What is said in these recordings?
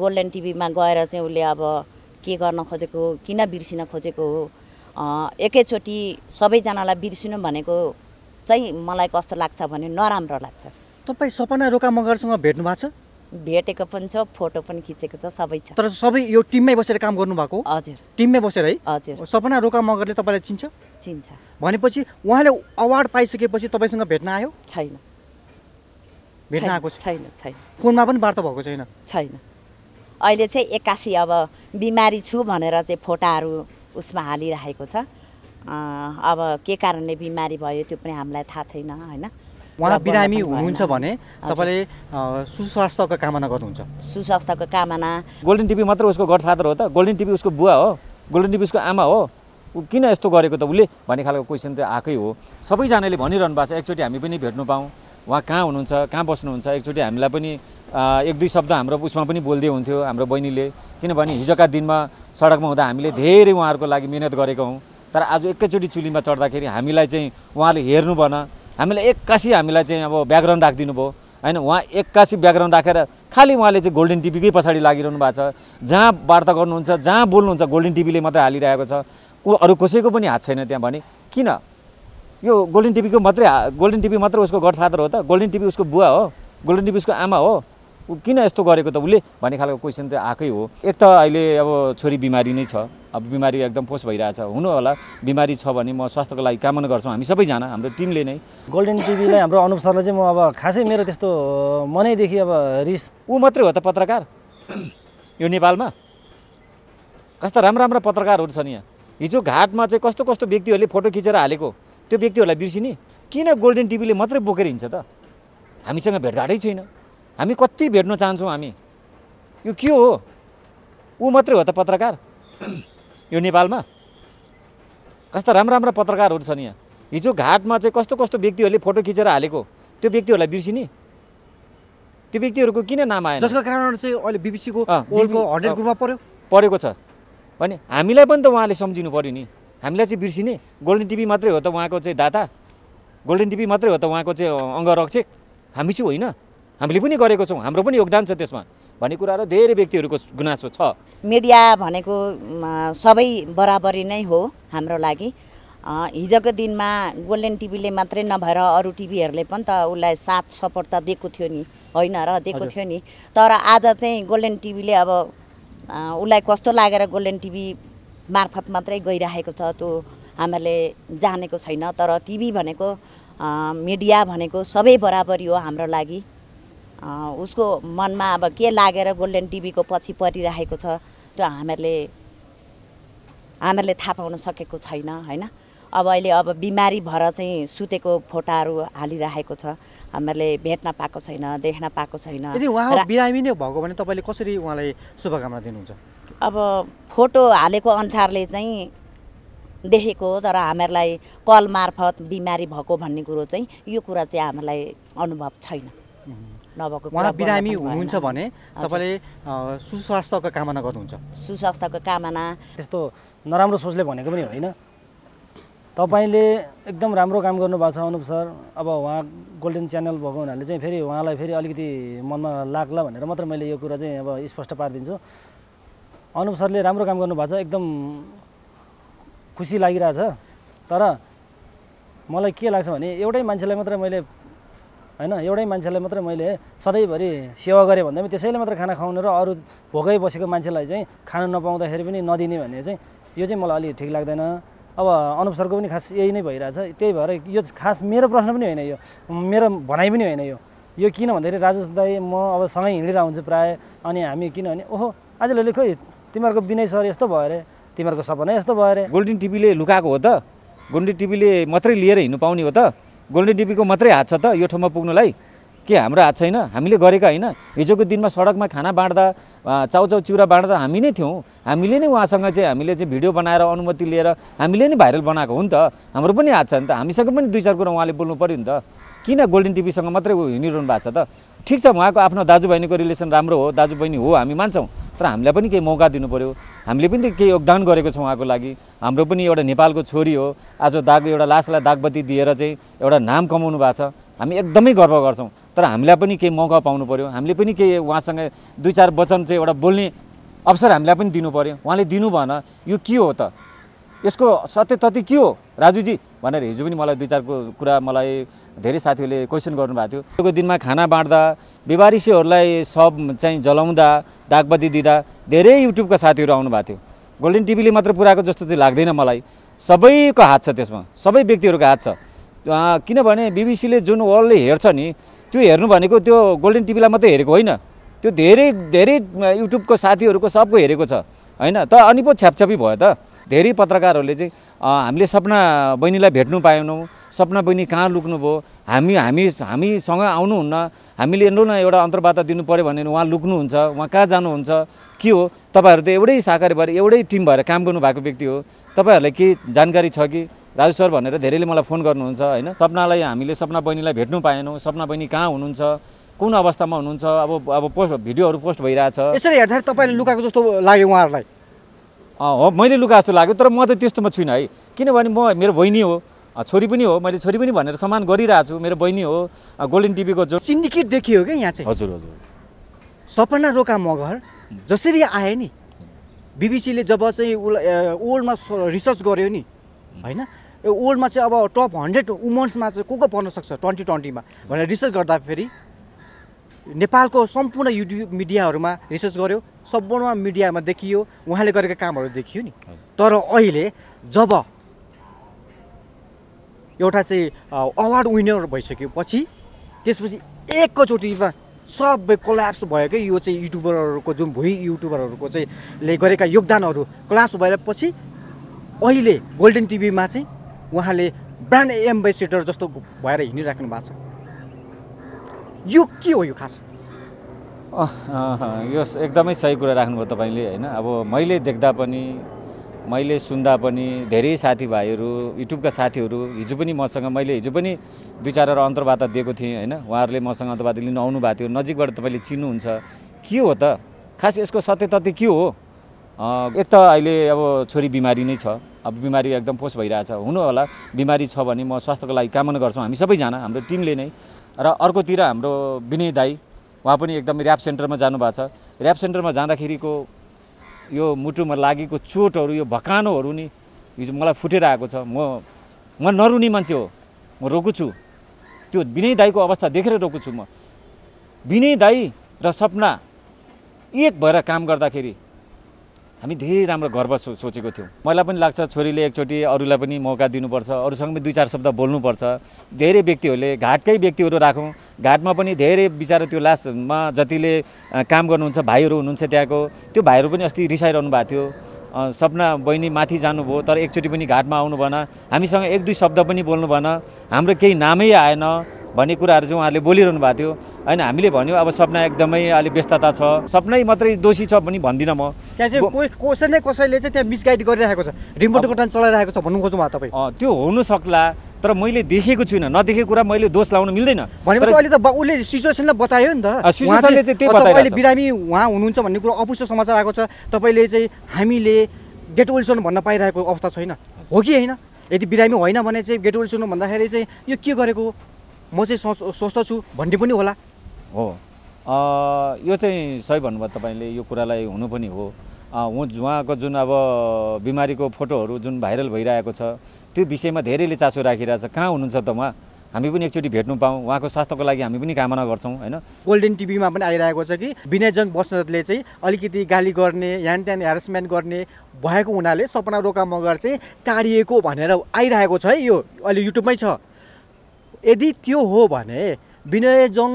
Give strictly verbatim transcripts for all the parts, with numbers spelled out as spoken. Golden TV में गएर चाहिँ उले अब के गर्न खोजेको किन बिर्सिन खोजेको हो एकैचोटी सबैजनालाई बिर्सिनु भनेको चाहिँ मलाई कस्तो लाग्छ भने नराम्रो लाग्छ। तपाई सपना रोका मगरसँग भेट्नु भएको छ? भेटेको पनि छ, फोटो पनि खिचेको छ, सबै छ। तर सबै यो टिममै बसेर काम गर्नु भएको? हजुर, टिममै बसेर है। हजुर। सपना रोका मगरले तपाईलाई चिन्छ? चिन्छ। भनेपछि उहाँले अवार्ड पाइसकेपछि तपाईसँग भेट्न आयो? छैन, भेट्न आएको छैन। छैन, फोनमा पनि वार्ता भएको छैन? छैन। अहिले चाहिँ एक्कासी अब बिमारी छु भनेर चाहिँ फोटाहरू उसमा हालिराखेको छ। अब के कारणले बिमारी भयो त्यो पनि हामीलाई थाहा छैन हैन। उहाँ बिरामी हुनुहुन्छ भने तपाईले सुस्वास्थ्यको कामना गर्नुहुन्छ? सुस्वास्थ्यको कामना। गोल्डन टिभी मात्र उसको गडफादर हो त? गोल्डन टिभी उसको बुवा हो? गोल्डन टिभी उसको आमा हो? ऊ किन यस्तो गरेको त उले भन्ने खालको क्वेसन त आकै हो। सबैजनाले भनिरहनु भएको छ एकचोटी हामी पनि भेट्नु पाऊँ, उहाँ कहाँ हुनुहुन्छ, कहाँ बस्नुहुन्छ, एकचोटि हामीलाई पनि एक दुई शब्द हाम्रो उसमा पनि बोल्दै हुन्थ्यो हाम्रो बहिनीले। किनभने हिजोका दिनमा सडकमा हुँदा हामीले धेरै उहाँहरूको लागि मिहिनेत गरेका हौँ, तर आज एकैचोटि चुलीमा चढ्दाखेरि हामीलाई चाहिँ उहाँले हेर्नु भएन। हामीलाई एक्कासी हामीलाई चाहिँ अब ब्याकग्राउन्ड राखिदिनु भयो हैन। उहाँ एक्कासी ब्याकग्राउन्ड राखेर खालि उहाँले चाहिँ गोल्डन टिभीकै पछाडि लागिरहनु भएको छ। जहाँ वार्ता गर्नुहुन्छ, जहाँ बोल्नुहुन्छ गोल्डन टिभीले मात्रै हालिरहेको छ, अरू कसैको पनि हात छैन त्यहाँ। भने किन यो गोल्डन टिभीको मात्रै गोल्डन टिभी मात्र उसको गडफादर हो त? गोल्डन टिभी उसको बुवा हो? गोल्डन टिभी उसको आमा हो? ऊ किन यस्तो गरेको त उसले भन्ने खालको क्वेसन त आएकै हो। एक त अहिले अब छोरी बिमारी नै छ, अब बिमारी एकदम पोस भइरहेछ, हुनु होला बिमारी छ भने म स्वास्थ्यको लागि कामना गर्छौँ हामी सबैजना हाम्रो टिमले नै। गोल्डन टिभीलाई हाम्रो अनुप सरलाई चाहिँ म अब खासै मेरो त्यस्तो मनैदेखि अब रिस। ऊ मात्रै हो त पत्रकार यो नेपालमा? कस्ता राम्रा राम्रा पत्रकारहरू छन् यहाँ। हिजो घाटमा चाहिँ कस्तो कस्तो व्यक्तिहरूले फोटो खिचेर हालेको, त्यो व्यक्तिहरूलाई बिर्सिने? किन गोल्डन टिभीले मात्रै बोकेर हिँड्छ त? हामीसँग भेटघाटै छैन। हामी कति भेट्न चाहन्छौँ हामी? यो के हो? ऊ मात्रै हो त पत्रकार यो नेपालमा? कस्ता राम्रा राम्रा पत्रकारहरू छन् यहाँ। हिजो घाटमा चाहिँ कस्तो कस्तो व्यक्तिहरूले फोटो खिचेर हालेको, त्यो व्यक्तिहरूलाई बिर्सिने? त्यो व्यक्तिहरूको किन नाम आएन? जसको कारण चाहिँ अहिले बीबीसीको ओल्डको हन्ड्रेड ग्रुपमा पर्यो परेको छ भने हामीलाई पनि त उहाँले सम्झिनु पऱ्यो नि। हामीलाई चाहिँ बिर्सिने? गोल्डन टिभी मात्रै हो त उहाँको चाहिँ दाता? गोल्डन टिभी मात्रै हो त उहाँको चाहिँ अङ्गरक्षक? हामी चाहिँ होइन, हामीले पनि गरेको छौँ, हाम्रो पनि योगदान छ त्यसमा भन्ने कुराहरू धेरै व्यक्तिहरूको गुनासो छ। मिडिया भनेको सबै बराबरी नै हो हाम्रो लागि। हिजोको दिनमा गोल्डन टिभीले मात्रै नभएर अरू टिभीहरूले पनि त उसलाई साथ सपोर्ट त दिएको थियो नि होइन र? दिएको थियो नि। तर आज चाहिँ गोल्डन टिभीले अब उसलाई कस्तो लागेर गोल्डन टिभी मार्फत मात्रै गइरहेको छ त्यो हामीले जानेको छैन। तर टिभी भनेको मिडिया भनेको सबै बराबरी हो हाम्रो लागि। उसको मनमा अब के लागेर गोल्डन टिभीको पछि परिरहेको छ त्यो हामीहरूले हामीहरूले थाहा पाउन सकेको छैन होइन। अब अहिले अब बिमारी भएर चाहिँ सुतेको फोटाहरू हालिरहेको छ, हामीहरूले भेट्न पाएको छैन, देख्न पाएको छैन। यदि उहाँ बिरामी नै भएको भने तपाईँले कसरी उहाँलाई शुभकामना दिनुहुन्छ? अब फोटो हालेको अनुसारले चाहिँ देखेको, तर हामीहरूलाई कल मार्फत बिमारी भएको भन्ने कुरो चाहिँ यो कुरा चाहिँ हामीलाई अनुभव छैन। नभएको उहाँ बिरामी हुनुहुन्छ भने तपाईँले सुस्वास्थ्यको कामना गर्नुहुन्छ? सुस्वास्थ्यको कामना। त्यस्तो नराम्रो सोचले भनेको पनि होइन, तपाईँले एकदम राम्रो काम गर्नुभएको छ अनुप सर। अब उहाँ गोल्डन च्यानल भएको हुनाले चाहिँ फेरि उहाँलाई फेरि अलिकति मनमा लाग्ला भनेर मात्र मैले यो कुरा चाहिँ अब स्पष्ट पारिदिन्छु। अनुप सरले राम्रो काम गर्नुभएको छ, एकदम खुसी लागिरहेछ। तर मलाई के लाग्छ भने एउटै मान्छेलाई मात्र मैले हैन एउटै मान्छेलाई मात्र मैले सधैँभरि सेवा गरेँ भन्दा पनि त्यसैले मात्र खाना खुवाउनु र अरू भोकै बसेको मान्छेलाई चाहिँ खाना नपाउँदाखेरि पनि नदिने भन्ने चाहिँ यो चाहिँ मलाई अलिक ठिक लाग्दैन। अब अनुप सरको पनि खास यही नै भइरहेछ। त्यही भएर यो खास मेरो प्रश्न पनि होइन, यो मेरो भनाइ पनि होइन। यो यो किन भन्दाखेरि राजेश दाई म अब सँगै हिँडिरहन्छु प्रायः। अनि हामी किनभने ओहो आज ल खोइ तिमीहरूको विनय सर यस्तो भयो अरे, तिमीहरूको सपना यस्तो भयो अरे। गोल्डन टिभीले लुकाएको हो त? गोल्डन टिभीले मात्रै लिएर हिँड्नु पाउने हो त? गोल्डन टिभीको मात्रै हात छ त यो ठाउँमा पुग्नुलाई? के हाम्रो हात छैन? हामीले गरेका होइन? हिजोको दिनमा सडकमा खाना बाँड्दा, चाउचाउ चिउरा बाँड्दा हामी नै थियौँ, हामीले नै उहाँसँग चाहिँ हामीले चाहिँ भिडियो बनाएर अनुमति लिएर हामीले नै भाइरल बनाएको हो नि त। हाम्रो पनि हात छ नि त, हामीसँग पनि दुई चार कुरा उहाँले बोल्नु पऱ्यो नि त। किन गोल्डन टिभीसँग मात्रै हिँडिरहनु भएको छ त? ठिक छ, उहाँको आफ्नो दाजुभाइनीको रिलेसन राम्रो हो, दाजुबहिनी हो हामी मान्छौँ, तर हामीलाई पनि केही मौका दिनु पऱ्यो। हामीले पनि केही योगदान गरेको छौँ उहाँको लागि। हाम्रो पनि एउटा नेपालको छोरी हो, आज दाग एउटा लासलाई दागबत्ती दिएर चाहिँ एउटा नाम कमाउनु भएको छ, हामी एकदमै गर्व गर्छौँ। तर हामीलाई पनि के मौका पाउनु पर्यो, हामीले पनि के उहाँसँग दुई चार वचन चाहिँ एउटा बोल्ने अवसर हामीलाई पनि दिनु पर्यो। उहाँले दिनु भएन, यो के हो त, यसको सत्य तथ्य के हो राजुजी भनेर हिजो पनि मलाई दुई चार कुरा मलाई धेरै साथीहरूले क्वेसन गर्नुभएको थियो। आजको दिनमा खाना बाँड्दा, बेवारिसीहरूलाई सब चाहिँ जलाउँदा, दागबत्ती दिँदा धेरै युट्युबका साथीहरू आउनुभएको थियो। गोल्डन टिभीले मात्र पुराको जस्तो चाहिँ लाग्दैन मलाई, सबैको हात छ त्यसमा, सबै व्यक्तिहरूको हात छ। किनभने बीबीसीले जुन वर्ल्डले हेर्छ नि त्यो हेर्नु भनेको त्यो गोल्डन टिभीलाई मात्रै हेरेको होइन, त्यो धेरै धेरै युट्युबको साथीहरूको सबको हेरेको छ होइन त। अनि पो छ्यापछ्यापी भयो त। धेरै पत्रकारहरूले चाहिँ हामीले सपना बहिनीलाई भेट्नु पाएनौँ, सपना बहिनी कहाँ लुक्नुभयो, हामी हामी हामीसँग आउनुहुन्न, हामीले हेर्नु न एउटा अन्तर्वार्ता दिनु पऱ्यो भने उहाँ लुक्नुहुन्छ, उहाँ कहाँ जानुहुन्छ, के हो तपाईँहरू त एउटै साकार भएर एउटै टिम भएर काम गर्नुभएको व्यक्ति हो, तपाईँहरूलाई के जानकारी छ कि राजु सर भनेर धेरैले मलाई फोन गर्नुहुन्छ होइन। सपनालाई हामीले सपना बहिनीलाई भेट्नु पाएनौँ, सपना बहिनी कहाँ हुनुहुन्छ, कुन अवस्थामा हुनुहुन्छ, अब अब पोस्ट भिडियोहरू पोस्ट भइरहेछ। यसरी हेर्दाखेरि तपाईँले लुकाएको जस्तो लाग्यो उहाँहरूलाई? हो, मैले लुका जस्तो लाग्यो, तर म त त्यस्तोमा छुइनँ है। किनभने म मेरो बहिनी हो, छोरी पनि हो, मैले छोरी पनि भनेर सम्मान गरिरहेको छु, मेरो बहिनी हो। गोल्डन टिभीको जो सिन्डिकेट देखियो क्या यहाँ चाहिँ? हजुर हजुर। सपना रोका मगर जसरी आए नि बिबिसीले जब चाहिँ वर्ल्डमा रिसर्च गर्यो नि होइन, वर्ल्डमा चाहिँ अब टप हन्ड्रेड वुमन्समा चाहिँ को को पर्न सक्छ ट्वेन्टी ट्वेन्टीमा भनेर रिसर्च गर्दाखेरि नेपालको सम्पूर्ण युट्युब मिडियाहरूमा रिसर्च गर्यो, सम्पूर्ण मिडियामा देखियो, उहाँले गरेका कामहरू देखियो नि। तर अहिले जब एउटा चाहिँ अवार्ड विनर भइसकेपछि त्यसपछि एकैचोटिमा सबै कोल्याप्स भयो क्या। यो चाहिँ युट्युबरहरूको जुन भुइँ युट्युबरहरूको चाहिँ ले गरेका योगदानहरू कोल्याप्स भएपछि अहिले गोल्डन टिभीमा चाहिँ उहाँले ब्रान्ड एम्बेसेडर जस्तो भएर हिँडिराख्नु भएको छ। यो के हो यो खास? यो एकदमै सही कुरा राख्नुभयो तपाईँले होइन। अब मैले देख्दा पनि, मैले सुन्दा पनि धेरै साथीभाइहरू युट्युबका साथीहरू हिजो पनि मसँग, मैले हिजो पनि दुई चारवटा अन्तर्वार्ता दिएको थिएँ होइन, उहाँहरूले मसँग अन्तर्वार्ता लिनु आउनुभएको थियो, नजिकबाट तपाईँले चिन्नुहुन्छ। के हो त खास यसको सत्य तथ्य के हो? एक त अहिले अब छोरी बिमारी नै छ, अब बिमारी एकदम पोस्ट भइरहेछ, हुनु होला बिमारी छ भने म स्वास्थ्यको लागि कामना गर्छौँ हामी सबैजना हाम्रो टिमले नै। र अर्कोतिर हाम्रो विनय दाई, उहाँ पनि एकदमै ऱ्याप सेन्टरमा जानुभएको छ। ऱ्याप सेन्टरमा जाँदाखेरिको यो मुटुमा लागेको चोटहरू, यो भकानोहरू नि हिजो मलाई फुटेर आएको छ। म म नरुने मान्छे हो, म रोक्छु छु, त्यो विनय दाईको अवस्था देखेर रोक्छु छु म। विनय दाई र सपना एक भएर काम गर्दाखेरि हामी धेरै राम्रो गर्व सो सोचेको थियौँ। मलाई पनि लाग्छ छोरीले एकचोटि अरूलाई पनि मौका दिनुपर्छ, अरूसँग पनि दुई चार शब्द बोल्नुपर्छ। धेरै व्यक्तिहरूले घाटकै व्यक्तिहरू राखौँ, घाटमा पनि धेरै बिचारा त्यो लास्टमा जतिले काम गर्नुहुन्छ भाइहरू हुनुहुन्छ त्यहाँको, त्यो भाइहरू पनि अस्ति रिसाइरहनु भएको थियो। सपना बहिनी माथि जानुभयो तर एकचोटि पनि घाटमा आउनु भएन, हामीसँग एक दुई शब्द पनि बोल्नु भएन, हाम्रो केही नामै आएन भन्ने कुराहरू चाहिँ उहाँहरूले बोलिरहनु भएको थियो होइन। हामीले भन्यो अब सपना एकदमै अलि व्यस्तता छ, सपना मात्रै दोषी छ पनि भन्दिनँ म। त्यहाँ चाहिँ कोही कसै नै कसैले चाहिँ त्यहाँ मिसगाइड गरिरहेको छ, रिमोट बटन चलाइरहेको छ भन्नु खोज्नु भएको तपाईँ? त्यो हुनु सक्ला, तर मैले देखेको छुइनँ, नदेखेको कुरा मैले दोष लाउनु मिल्दैन। भनेपछि अहिले त उसले सिचुएसनले बतायो नि त, सिचुएसनले चाहिँ त्यही बतायो। अहिले बिरामी उहाँ हुनुहुन्छ भन्ने कुरो अपुष्ट समाचार आएको छ, तपाईँले चाहिँ हामीले गेट वेलसन भन्न पाइरहेको अवस्था छैन हो कि होइन? यदि बिरामी होइन भने चाहिँ गेट वेलसन भन्दाखेरि चाहिँ यो के गरेको म चाहिँ सोच सोच्दछु भन्ने पनि होला हो। यो चाहिँ सही भन्नुभयो तपाईँले, यो कुरालाई हुनु पनि हो। उहाँको जुन अब बिमारीको फोटोहरू जुन भाइरल भइरहेको छ त्यो विषयमा धेरैले चासो राखिरहेछ, कहाँ हुनुहुन्छ त उहाँ, हामी पनि एकचोटि भेट्नु पाऊँ, उहाँको स्वास्थ्यको लागि हामी पनि कामना गर्छौँ होइन। गोल्डन टिभीमा पनि आइरहेको छ कि विनय जङ बस्नेतले चाहिँ अलिकति गाली गर्ने, यहाँ त्यहाँ ह्यारसमेन्ट गर्ने भएको हुनाले सपना रोका मगर चाहिँ टाढिएको भनेर आइरहेको छ है, यो अहिले युट्युबमै छ। यदि त्यो हो भने विनय जङ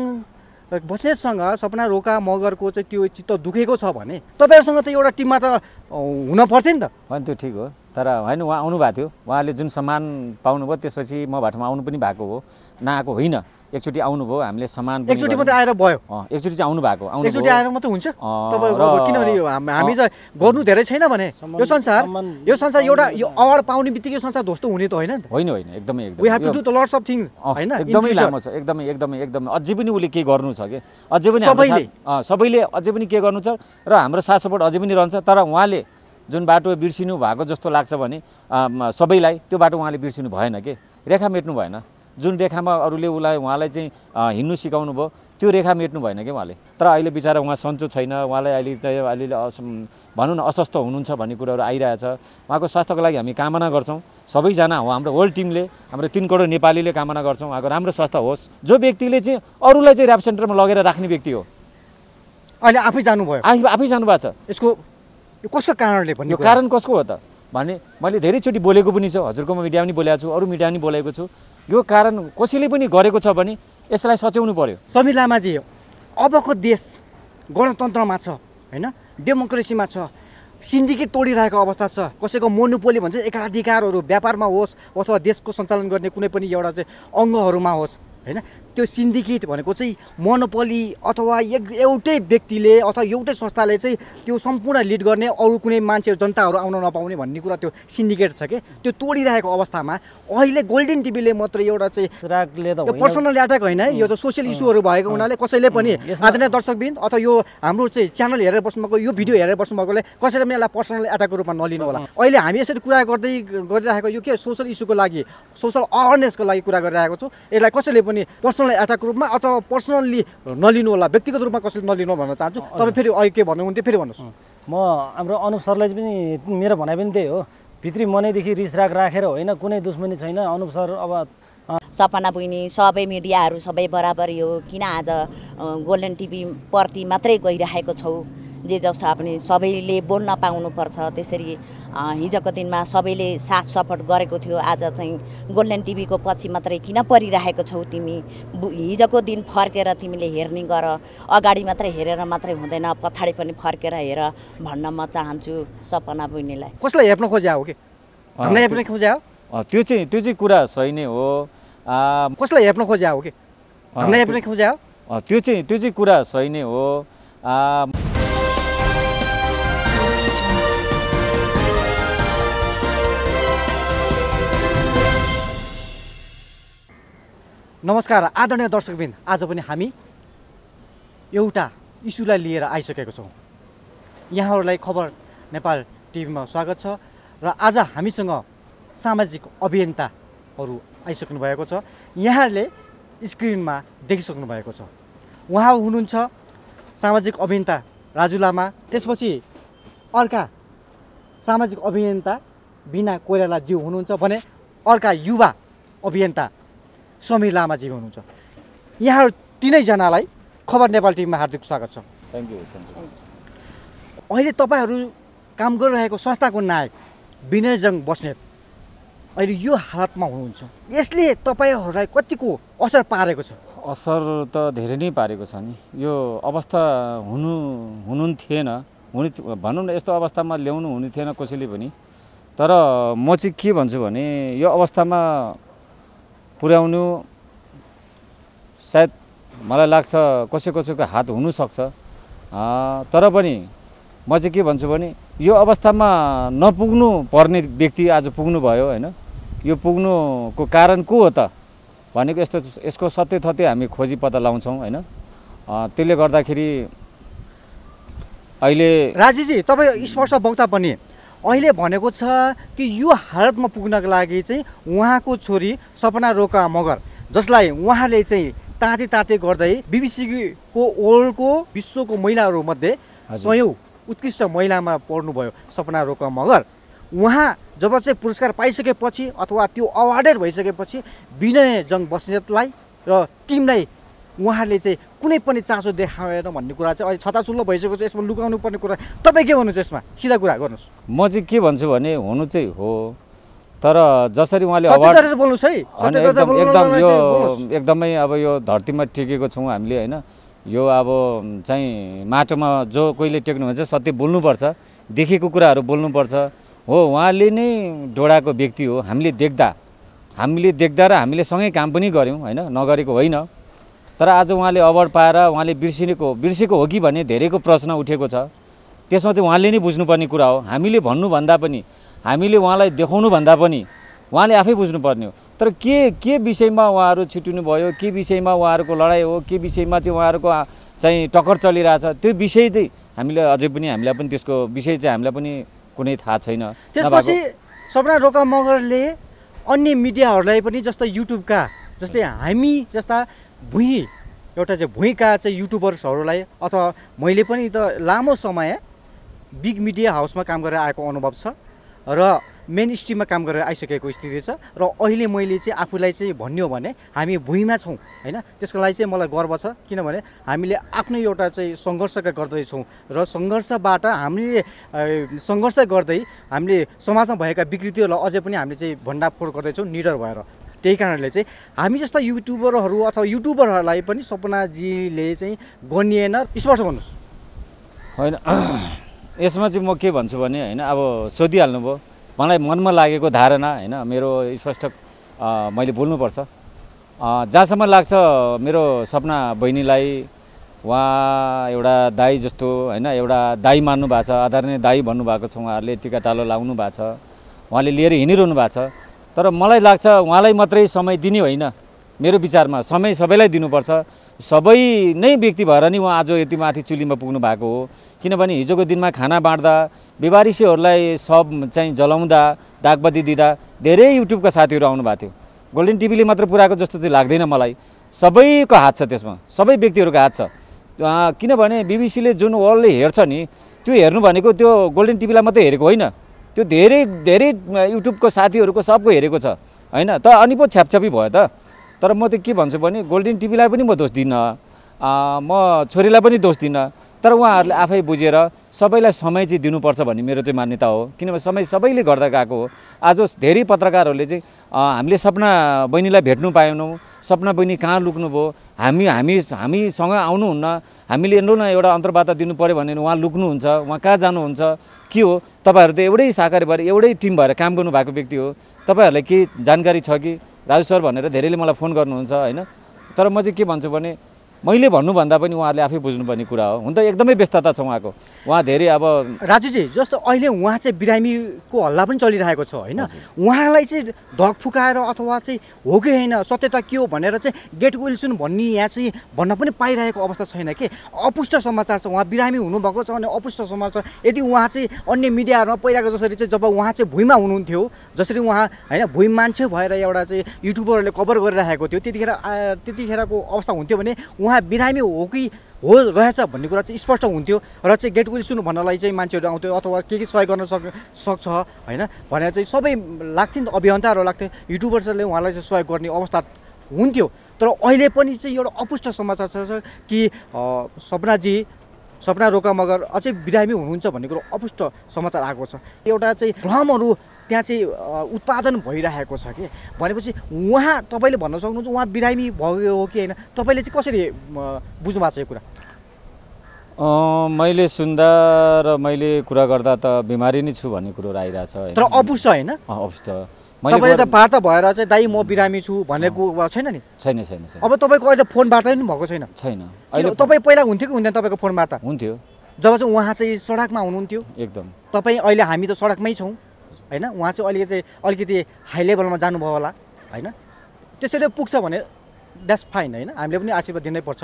बस्नेतसँग सपना रोका मगरको चाहिँ त्यो चित्त दुखेको छ भने तपाईँहरूसँग त एउटा टिममा त हुन पर्थ्यो नि त? होइन त्यो ठिक हो, तर होइन उहाँ आउनु भएको थियो, उहाँले जुन सम्मान पाउनुभयो त्यसपछि म बाटोमा आउनु पनि भएको हो, नआएको होइन। एकचोटि आउनुभयो, हामीले सम्मान एकचोटि मात्रै आएर भयो, एकचोटि चाहिँ आउनु भएको, एकचोटि आएर मात्रै हुन्छ तपाईँको? किनभने हामी चाहिँ गर्नु धेरै छैन भने यो संसार यो संसार एउटा यो अवार्ड पाउने बित्तिकै संसार ध्वस्त हुने त होइन नि त? होइन होइन, एकदमै एकदमै we have to do the lots of things हैन, एकदमै लामो छ, एकदमै एकदमै एकदमै। अझै पनि उले के गर्नु छ के, अझै पनि सबैले सबैले अझै पनि के गर्नु छ र हाम्रो साथ सपोर्ट अझै पनि रहन्छ। तर उहाँले जुन बाटो बिर्सिनु भएको जस्तो लाग्छ भने सबैलाई, त्यो बाटो उहाँले बिर्सिनु भएन के, रेखा मेट्नु भएन। जुन रेखामा अरूले उलाई उहाँलाई चाहिँ हिन्नु सिकाउनु भयो त्यो रेखा मेट्नु भएन के उहाँले। तर अहिले बिचारा उहाँ सन्चो छैन, उहाँलाई अहिले चाहिँ अहिले भनौँ न अस्वस्थ हुनुहुन्छ भन्ने कुराहरू आइरहेछ। उहाँको स्वास्थ्यको लागि हामी कामना गर्छौँ सबैजना, हो हाम्रो होल टिमले, हाम्रो तीन करोड नेपालीले कामना गर्छौँ उहाँको राम्रो स्वास्थ्य होस्। जो व्यक्तिले चाहिँ अरूलाई चाहिँ ऱ्याप सेन्टरमा लगेर राख्ने व्यक्ति हो अहिले आफै जानुभयो, आफै जानुभएको छ। यसको कसको कारणले भन्ने कारण कसको हो त भने मैले धेरैचोटि बोलेको पनि छु, हजुरकोमा मिडिया पनि बोलेको छु, अरू मिडिया पनि बोलेको छु। यो कारण कसैले पनि गरेको छ भने यसलाई सच्याउनु पर्यो। समीर लामाजी, अबको देश गणतन्त्रमा छ हैन, डेमोक्रेसीमा छ, सिन्डिकेट तोडिरहेको अवस्था छ, कसैको मोनोपोली भन्छ एकाधिकारहरू व्यापारमा होस् अथवा देशको सञ्चालन गर्ने कुनै पनि एउटा चाहिँ अङ्गहरूमा होस् हैन। त्यो सिन्डिकेट भनेको चाहिँ मोनोपोली अथवा एउटै व्यक्तिले अथवा एउटै संस्थाले चाहिँ त्यो सम्पूर्ण लिड गर्ने, अरू कुनै मान्छेहरू जनताहरू आउन नपाउने भन्ने कुरा त्यो सिन्डिकेट छ के त्यो तोडिरहेको अवस्थामा अहिले गोल्डन टिभीले मात्र एउटा चाहिँ पर्सनल एट्याक होइन, यो चाहिँ सोसियल इस्युहरू भएको हुनाले कसैले पनि आदरणीय दर्शकबिन्द अथवा यो हाम्रो चाहिँ च्यानल हेरेर बस्नुभएको, यो भिडियो हेरेर बस्नुभएकोले कसैले पनि यसलाई पर्सनल एट्याकको रूपमा नलिनु होला। अहिले हामी यसरी कुरा गर्दै गरिरहेको यो के सोसल इस्युको लागि, सोसल अवेरनेसको लागि कुरा गरिरहेको छु। यसलाई कसैले पनि पर्सनल एट्याकको रूपमा अथवा पर्सनली नलिनु होला, व्यक्तिगत रूपमा कसैले नलिनु भन्न चाहन्छु। तपाईँ फेरि अघि के भन्नुहुन्थ्यो फेरि भन्नुहोस्। म हाम्रो अनुप सरलाई पनि मेरो भनाइ पनि त्यही हो, भित्री मनैदेखि रिस राग राखेर होइन, कुनै दुश्मनी छैन अनुप सर। अब सपना बहिनी सबै मिडियाहरू सबै बराबरी हो, किन आज गोल्डन टिभी प्रति मात्रै गइरहेको छौँ? जे जस्तो आफ्नो सबैले बोल्न पाउनुपर्छ। त्यसरी हिजोको दिनमा सबैले साथ सपोर्ट गरेको थियो, आज चाहिँ गोल्डन टिभीको पछि मात्रै किन परिरहेको छौ तिमी? हिजोको दिन फर्केर तिमीले हेर्ने गर, अगाडि मात्रै हेरेर मात्रै हुँदैन, पछाडि पनि फर्केर हेर भन्न म चाहन्छु सपना बहिनीलाई। कसलाई हेप्न खोज्या हो कि हामीलाई हेप्न खोज्या हो? त्यो चाहिँ त्यो चाहिँ कुरा सही नै हो। कसलाई हेप्न खोज्या हो कि हामीलाई हेप्न खोज्या हो? त्यो चाहिँ त्यो चाहिँ कुरा सही नै हो। नमस्कार आदरणीय दर्शकबिन, आज पनि हामी एउटा इस्युलाई लिएर आइसकेको छौँ। यहाँहरूलाई खबर नेपाल टिभीमा स्वागत छ र आज हामीसँग सामाजिक अभियन्ताहरू आइसक्नु भएको छ। यहाँले स्क्रिनमा देखिसक्नु भएको छ, उहाँ हुनुहुन्छ सामाजिक अभियन्ता राजु लामा, त्यसपछि अर्का सामाजिक अभियन्ता बिना कोइरालाज्यू हुनुहुन्छ भने अर्का युवा अभियन्ता समीर लामाजी हुनुहुन्छ। यहाँहरू तिनैजनालाई खबर नेपाल टिभीमा हार्दिक स्वागत छ। Thank you. अहिले तपाईँहरू काम गरिरहेको संस्थाको नायक विनय जङ बस्नेत अहिले यो हालतमा हुनुहुन्छ, यसले तपाईँहरूलाई कतिको असर पारेको छ? असर त धेरै नै पारेको छ नि। यो अवस्था हुनु हुनु थिएन, हुनु भनौँ न यस्तो अवस्थामा ल्याउनु हुने थिएन कसैले पनि। तर म चाहिँ के भन्छु भने यो अवस्थामा पुर्याउनु सायद मलाई लाग्छ कसै कसैको हात हुनसक्छ। तर पनि म चाहिँ के भन्छु भने यो अवस्थामा नपुग्नु पर्ने व्यक्ति आज पुग्नुभयो होइन। यो पुग्नुको कारण को हो त भनेको यस्तो यसको सत्य थत्य हामी खोजी पत्ता लगाउँछौँ होइन। त्यसले गर्दाखेरि अहिले राजीजी तपाईँ स्पर्श वक्ता पनि अहिले भनेको छ कि यो हालतमा पुग्नको लागि चाहिँ उहाँको छोरी सपना रोका मगर, जसलाई उहाँले चाहिँ ताते ताते गर्दै बीबीसीको वर्ल्डको विश्वको महिलाहरूमध्ये सयौँ उत्कृष्ट महिलामा पर्नुभयो सपना रोका मगर, उहाँ जब चाहिँ पुरस्कार पाइसकेपछि अथवा त्यो अवार्डेड भइसकेपछि विनय जङ बस्नेतलाई र टिमलाई उहाँले चाहिँ कुनै पनि चासो देखाएन भन्ने कुरा चाहिँ अहिले छताछुल्लो भइसकेको छ। यसमा लुकाउनु पर्ने कुरा तपाईँ के भन्नुहुन्छ? यसमा सिधा कुरा गर्नुहोस्। म चाहिँ के भन्छु भने हुनु चाहिँ हो, तर जसरी उहाँले एकदमै अब यो धरतीमा टेकेको छौँ हामीले होइन। यो अब चाहिँ माटोमा जो कोहीले टेक्नुहुन्छ सत्य बोल्नुपर्छ, देखेको कुराहरू बोल्नुपर्छ। हो उहाँले नै डोडाको व्यक्ति हो, हामीले देख्दा हामीले देख्दा र हामीले सँगै काम पनि गऱ्यौँ होइन, नगरेको होइन। तर आज उहाँले अवार्ड पाएर उहाँले बिर्सिनेको बिर्सेको हो कि भन्ने धेरैको प्रश्न उठेको छ। त्यसमा चाहिँ उहाँले नै बुझ्नुपर्ने कुरा हो, हामीले भन्नुभन्दा पनि हामीले उहाँलाई देखाउनुभन्दा पनि उहाँले आफै बुझ्नुपर्ने हो। तर के के विषयमा उहाँहरू छुट्टिनु भयो, के विषयमा उहाँहरूको लडाइँ हो, के विषयमा चाहिँ उहाँहरूको चाहिँ टक्कर चलिरहेछ, त्यो विषय चाहिँ हामीले अझै पनि हामीलाई पनि त्यसको विषय चाहिँ हामीलाई पनि कुनै थाहा छैन। त्यसपछि सपना रोका मगरले अन्य मिडियाहरूलाई पनि जस्तै युट्युबका जस्तै हामी जस्ता भुइँ एउटा चाहिँ भुइँका चाहिँ युट्युबर्सहरुलाई अथवा मैले पनि त लामो समय बिग मिडिया हाउसमा काम गरेर आएको अनुभव छ र मेन स्ट्रिममा काम गरेर आइसकेको स्थिति छ र अहिले मैले चाहिँ आफुलाई चाहिँ भन्ने हो भने हामी भुइँमा छौं हैन। त्यसको लागि चाहिँ मलाई गर्व छ किनभने हामीले आफ्नो एउटा चाहिँ संघर्ष गर्दै छौं र संघर्षबाट हामीले संघर्ष गर्दै हामीले समाजमा भएका विकृतिहरुलाई अझै पनि हामीले चाहिँ भण्डाफोड गर्दै छौं निडर भएर। त्यही कारणले चाहिँ हामी जस्ता युट्युबरहरु अथवा युट्युबरहरुलाई पनि सपना जीले चाहिँ गनिएन स्पर्श भन्नुस् हैन। यसमा चाहिँ म के भन्छु भने हैन अब सोधिहाल्नु भयो मलाई मनमा लागेको धारणा हैन मेरो स्पष्ट मैले बोल्नुपर्छ। जहाँसम्म लाग्छ मेरो सपना बहिनीलाई उहाँ एउटा दाई जस्तो हैन एउटा दाई मान्नु भएको छ आदरणीय दाई भन्नुभएको छ उहाँहरूले टीका टालो लाउनु भएको छ उहाँले लिएर हिँडिरहनु भएको छ। तर मलाई लाग्छ उहाँलाई मात्रै समय दिने होइन मेरो विचारमा समय सबैलाई दिनुपर्छ। सबै नै व्यक्ति भएर नि उहाँ आज यति माथि चुलीमा पुग्नु भएको हो किनभने हिजोको दिनमा खाना बाँड्दा बेवारिसीहरूलाई सब चाहिँ जलाउँदा दागबत्ती दिँदा धेरै युट्युबका साथीहरू आउनु भएको थियो। गोल्डन टिभीले मात्र पुराको जस्तो चाहिँ लाग्दैन मलाई। सबैको हात छ त्यसमा सबै व्यक्तिहरूको हात छ किनभने बीबीसीले जुन वर्ल्डले हेर्छ नि त्यो हेर्नु भनेको त्यो गोल्डन टिभीलाई मात्रै हेरेको होइन त्यो धेरै धेरै युट्युबको साथीहरूको सबको हेरेको छ हैन। त अनि पो छ्यापछ्यापी भयो त। तर म त के भन्छु भने गोल्डन टिभीलाई पनि म दोष दिन्न म छोरीलाई पनि दोष दिन्न तर उहाँहरूले आफै बुझेर सबैलाई समय चाहिँ दिनुपर्छ भन्ने मेरो चाहिँ मान्यता हो किनभने समय सबैले गर्दा गएको हो। आज धेरै पत्रकारहरूले चाहिँ हामीले सपना बहिनीलाई भेट्नु पाएनौँ सपना बहिनी कहाँ लुक्नुभयो हामी हामी हामीसँग आउनुहुन्न हामीले हेर्नु न एउटा अन्तर्वार्ता दिनु पर्यो भने उहाँ लुक्नुहुन्छ उहाँ कहाँ जानुहुन्छ के हो। तपाईँहरू त एउटै सहकारी भएर एउटै टिम भएर काम गर्नुभएको व्यक्ति हो तपाईँहरूलाई के जानकारी छ कि राजु सर भनेर धेरैले मलाई फोन गर्नुहुन्छ हैन। तर म चाहिँ के भन्छु भने मैले भन्नुभन्दा पनि उहाँहरूले आफै बुझ्नुपर्ने कुरा हो। हुन त एकदमै व्यस्तता छ उहाँको उहाँ धेरै अब राजुजी जस्तो अहिले उहाँ चाहिँ बिरामीको हल्ला पनि चलिरहेको छ होइन। उहाँलाई चाहिँ धक फुकाएर अथवा चाहिँ हो कि होइन सत्यता के हो भनेर चाहिँ गेट विल्सन भन्ने यहाँ चाहिँ भन्न पनि पाइरहेको अवस्था छैन कि अपुष्ट समाचार छ उहाँ बिरामी हुनुभएको छ भने अपुष्ट समाचार यदि उहाँ चाहिँ अन्य मिडियाहरूमा पहिलाको जसरी चाहिँ जब उहाँ चाहिँ भुइँमा हुनुहुन्थ्यो जसरी उहाँ होइन भुइँ मान्छे भएर एउटा चाहिँ युट्युबरहरूले कभर गरिरहेको थियो त्यतिखेर त्यतिखेरको अवस्था हुन्थ्यो भने उहाँ बिरामी हो कि हो रहेछ भन्ने कुरा चाहिँ स्पष्ट हुन्थ्यो र चाहिँ गेट विल सुन्नु भन्नलाई चाहिँ मान्छेहरू आउँथ्यो अथवा के के सहयोग गर्न सक् सक्छ होइन भनेर चाहिँ सबै लाग्थ्यो नि त अभियन्ताहरू लाग्थ्यो युट्युबर्सहरूले उहाँलाई चाहिँ सहयोग गर्ने अवस्था हुन्थ्यो। तर अहिले पनि चाहिँ एउटा अपुष्ट समाचार छ कि सपनाजी सपना रोका मगर अझै बिरामी हुनुहुन्छ भन्ने कुरो अपुष्ट समाचार आएको छ। एउटा चाहिँ भ्रमहरू त्यहाँ चाहिँ उत्पादन भइरहेको छ कि भनेपछि उहाँ तपाईले भन्न सक्नुहुन्छ उहाँ बिरामी भयो हो कि होइन तपाईले चाहिँ कसरी बुझ्नु भएको छ यो कुरा? मैले सुन्दा र मैले कुरा गर्दा त बिमारी नै छु भन्ने कुरो आइरहेछ तर अपुष्ट होइन अपुष्ट तपाईले त वार्ता भएर चाहिँ दाइ म बिरामी छु भनेको छैन नि छैन छैन अब तपाईको अहिले फोन वार्ता पनि भएको छैन छैन अहिले तपाई पहिला हुन्थ्यो कि हुँदैन तपाईको फोन वार्ता हुन्थ्यो जब चाहिँ उहाँ चाहिँ सडकमा हुनुहुन्थ्यो एकदम तपाई अहिले हामी त सडकमै छौँ हैन। उहाँ चाहिँ अलिकति चाहिँ अलिकति हाई लेभलमा जानुभयो होला हैन त्यसैले पुग्छ भने द्याट्स फाइन हैन हामीले पनि आशीर्वाद दिनै पर्छ।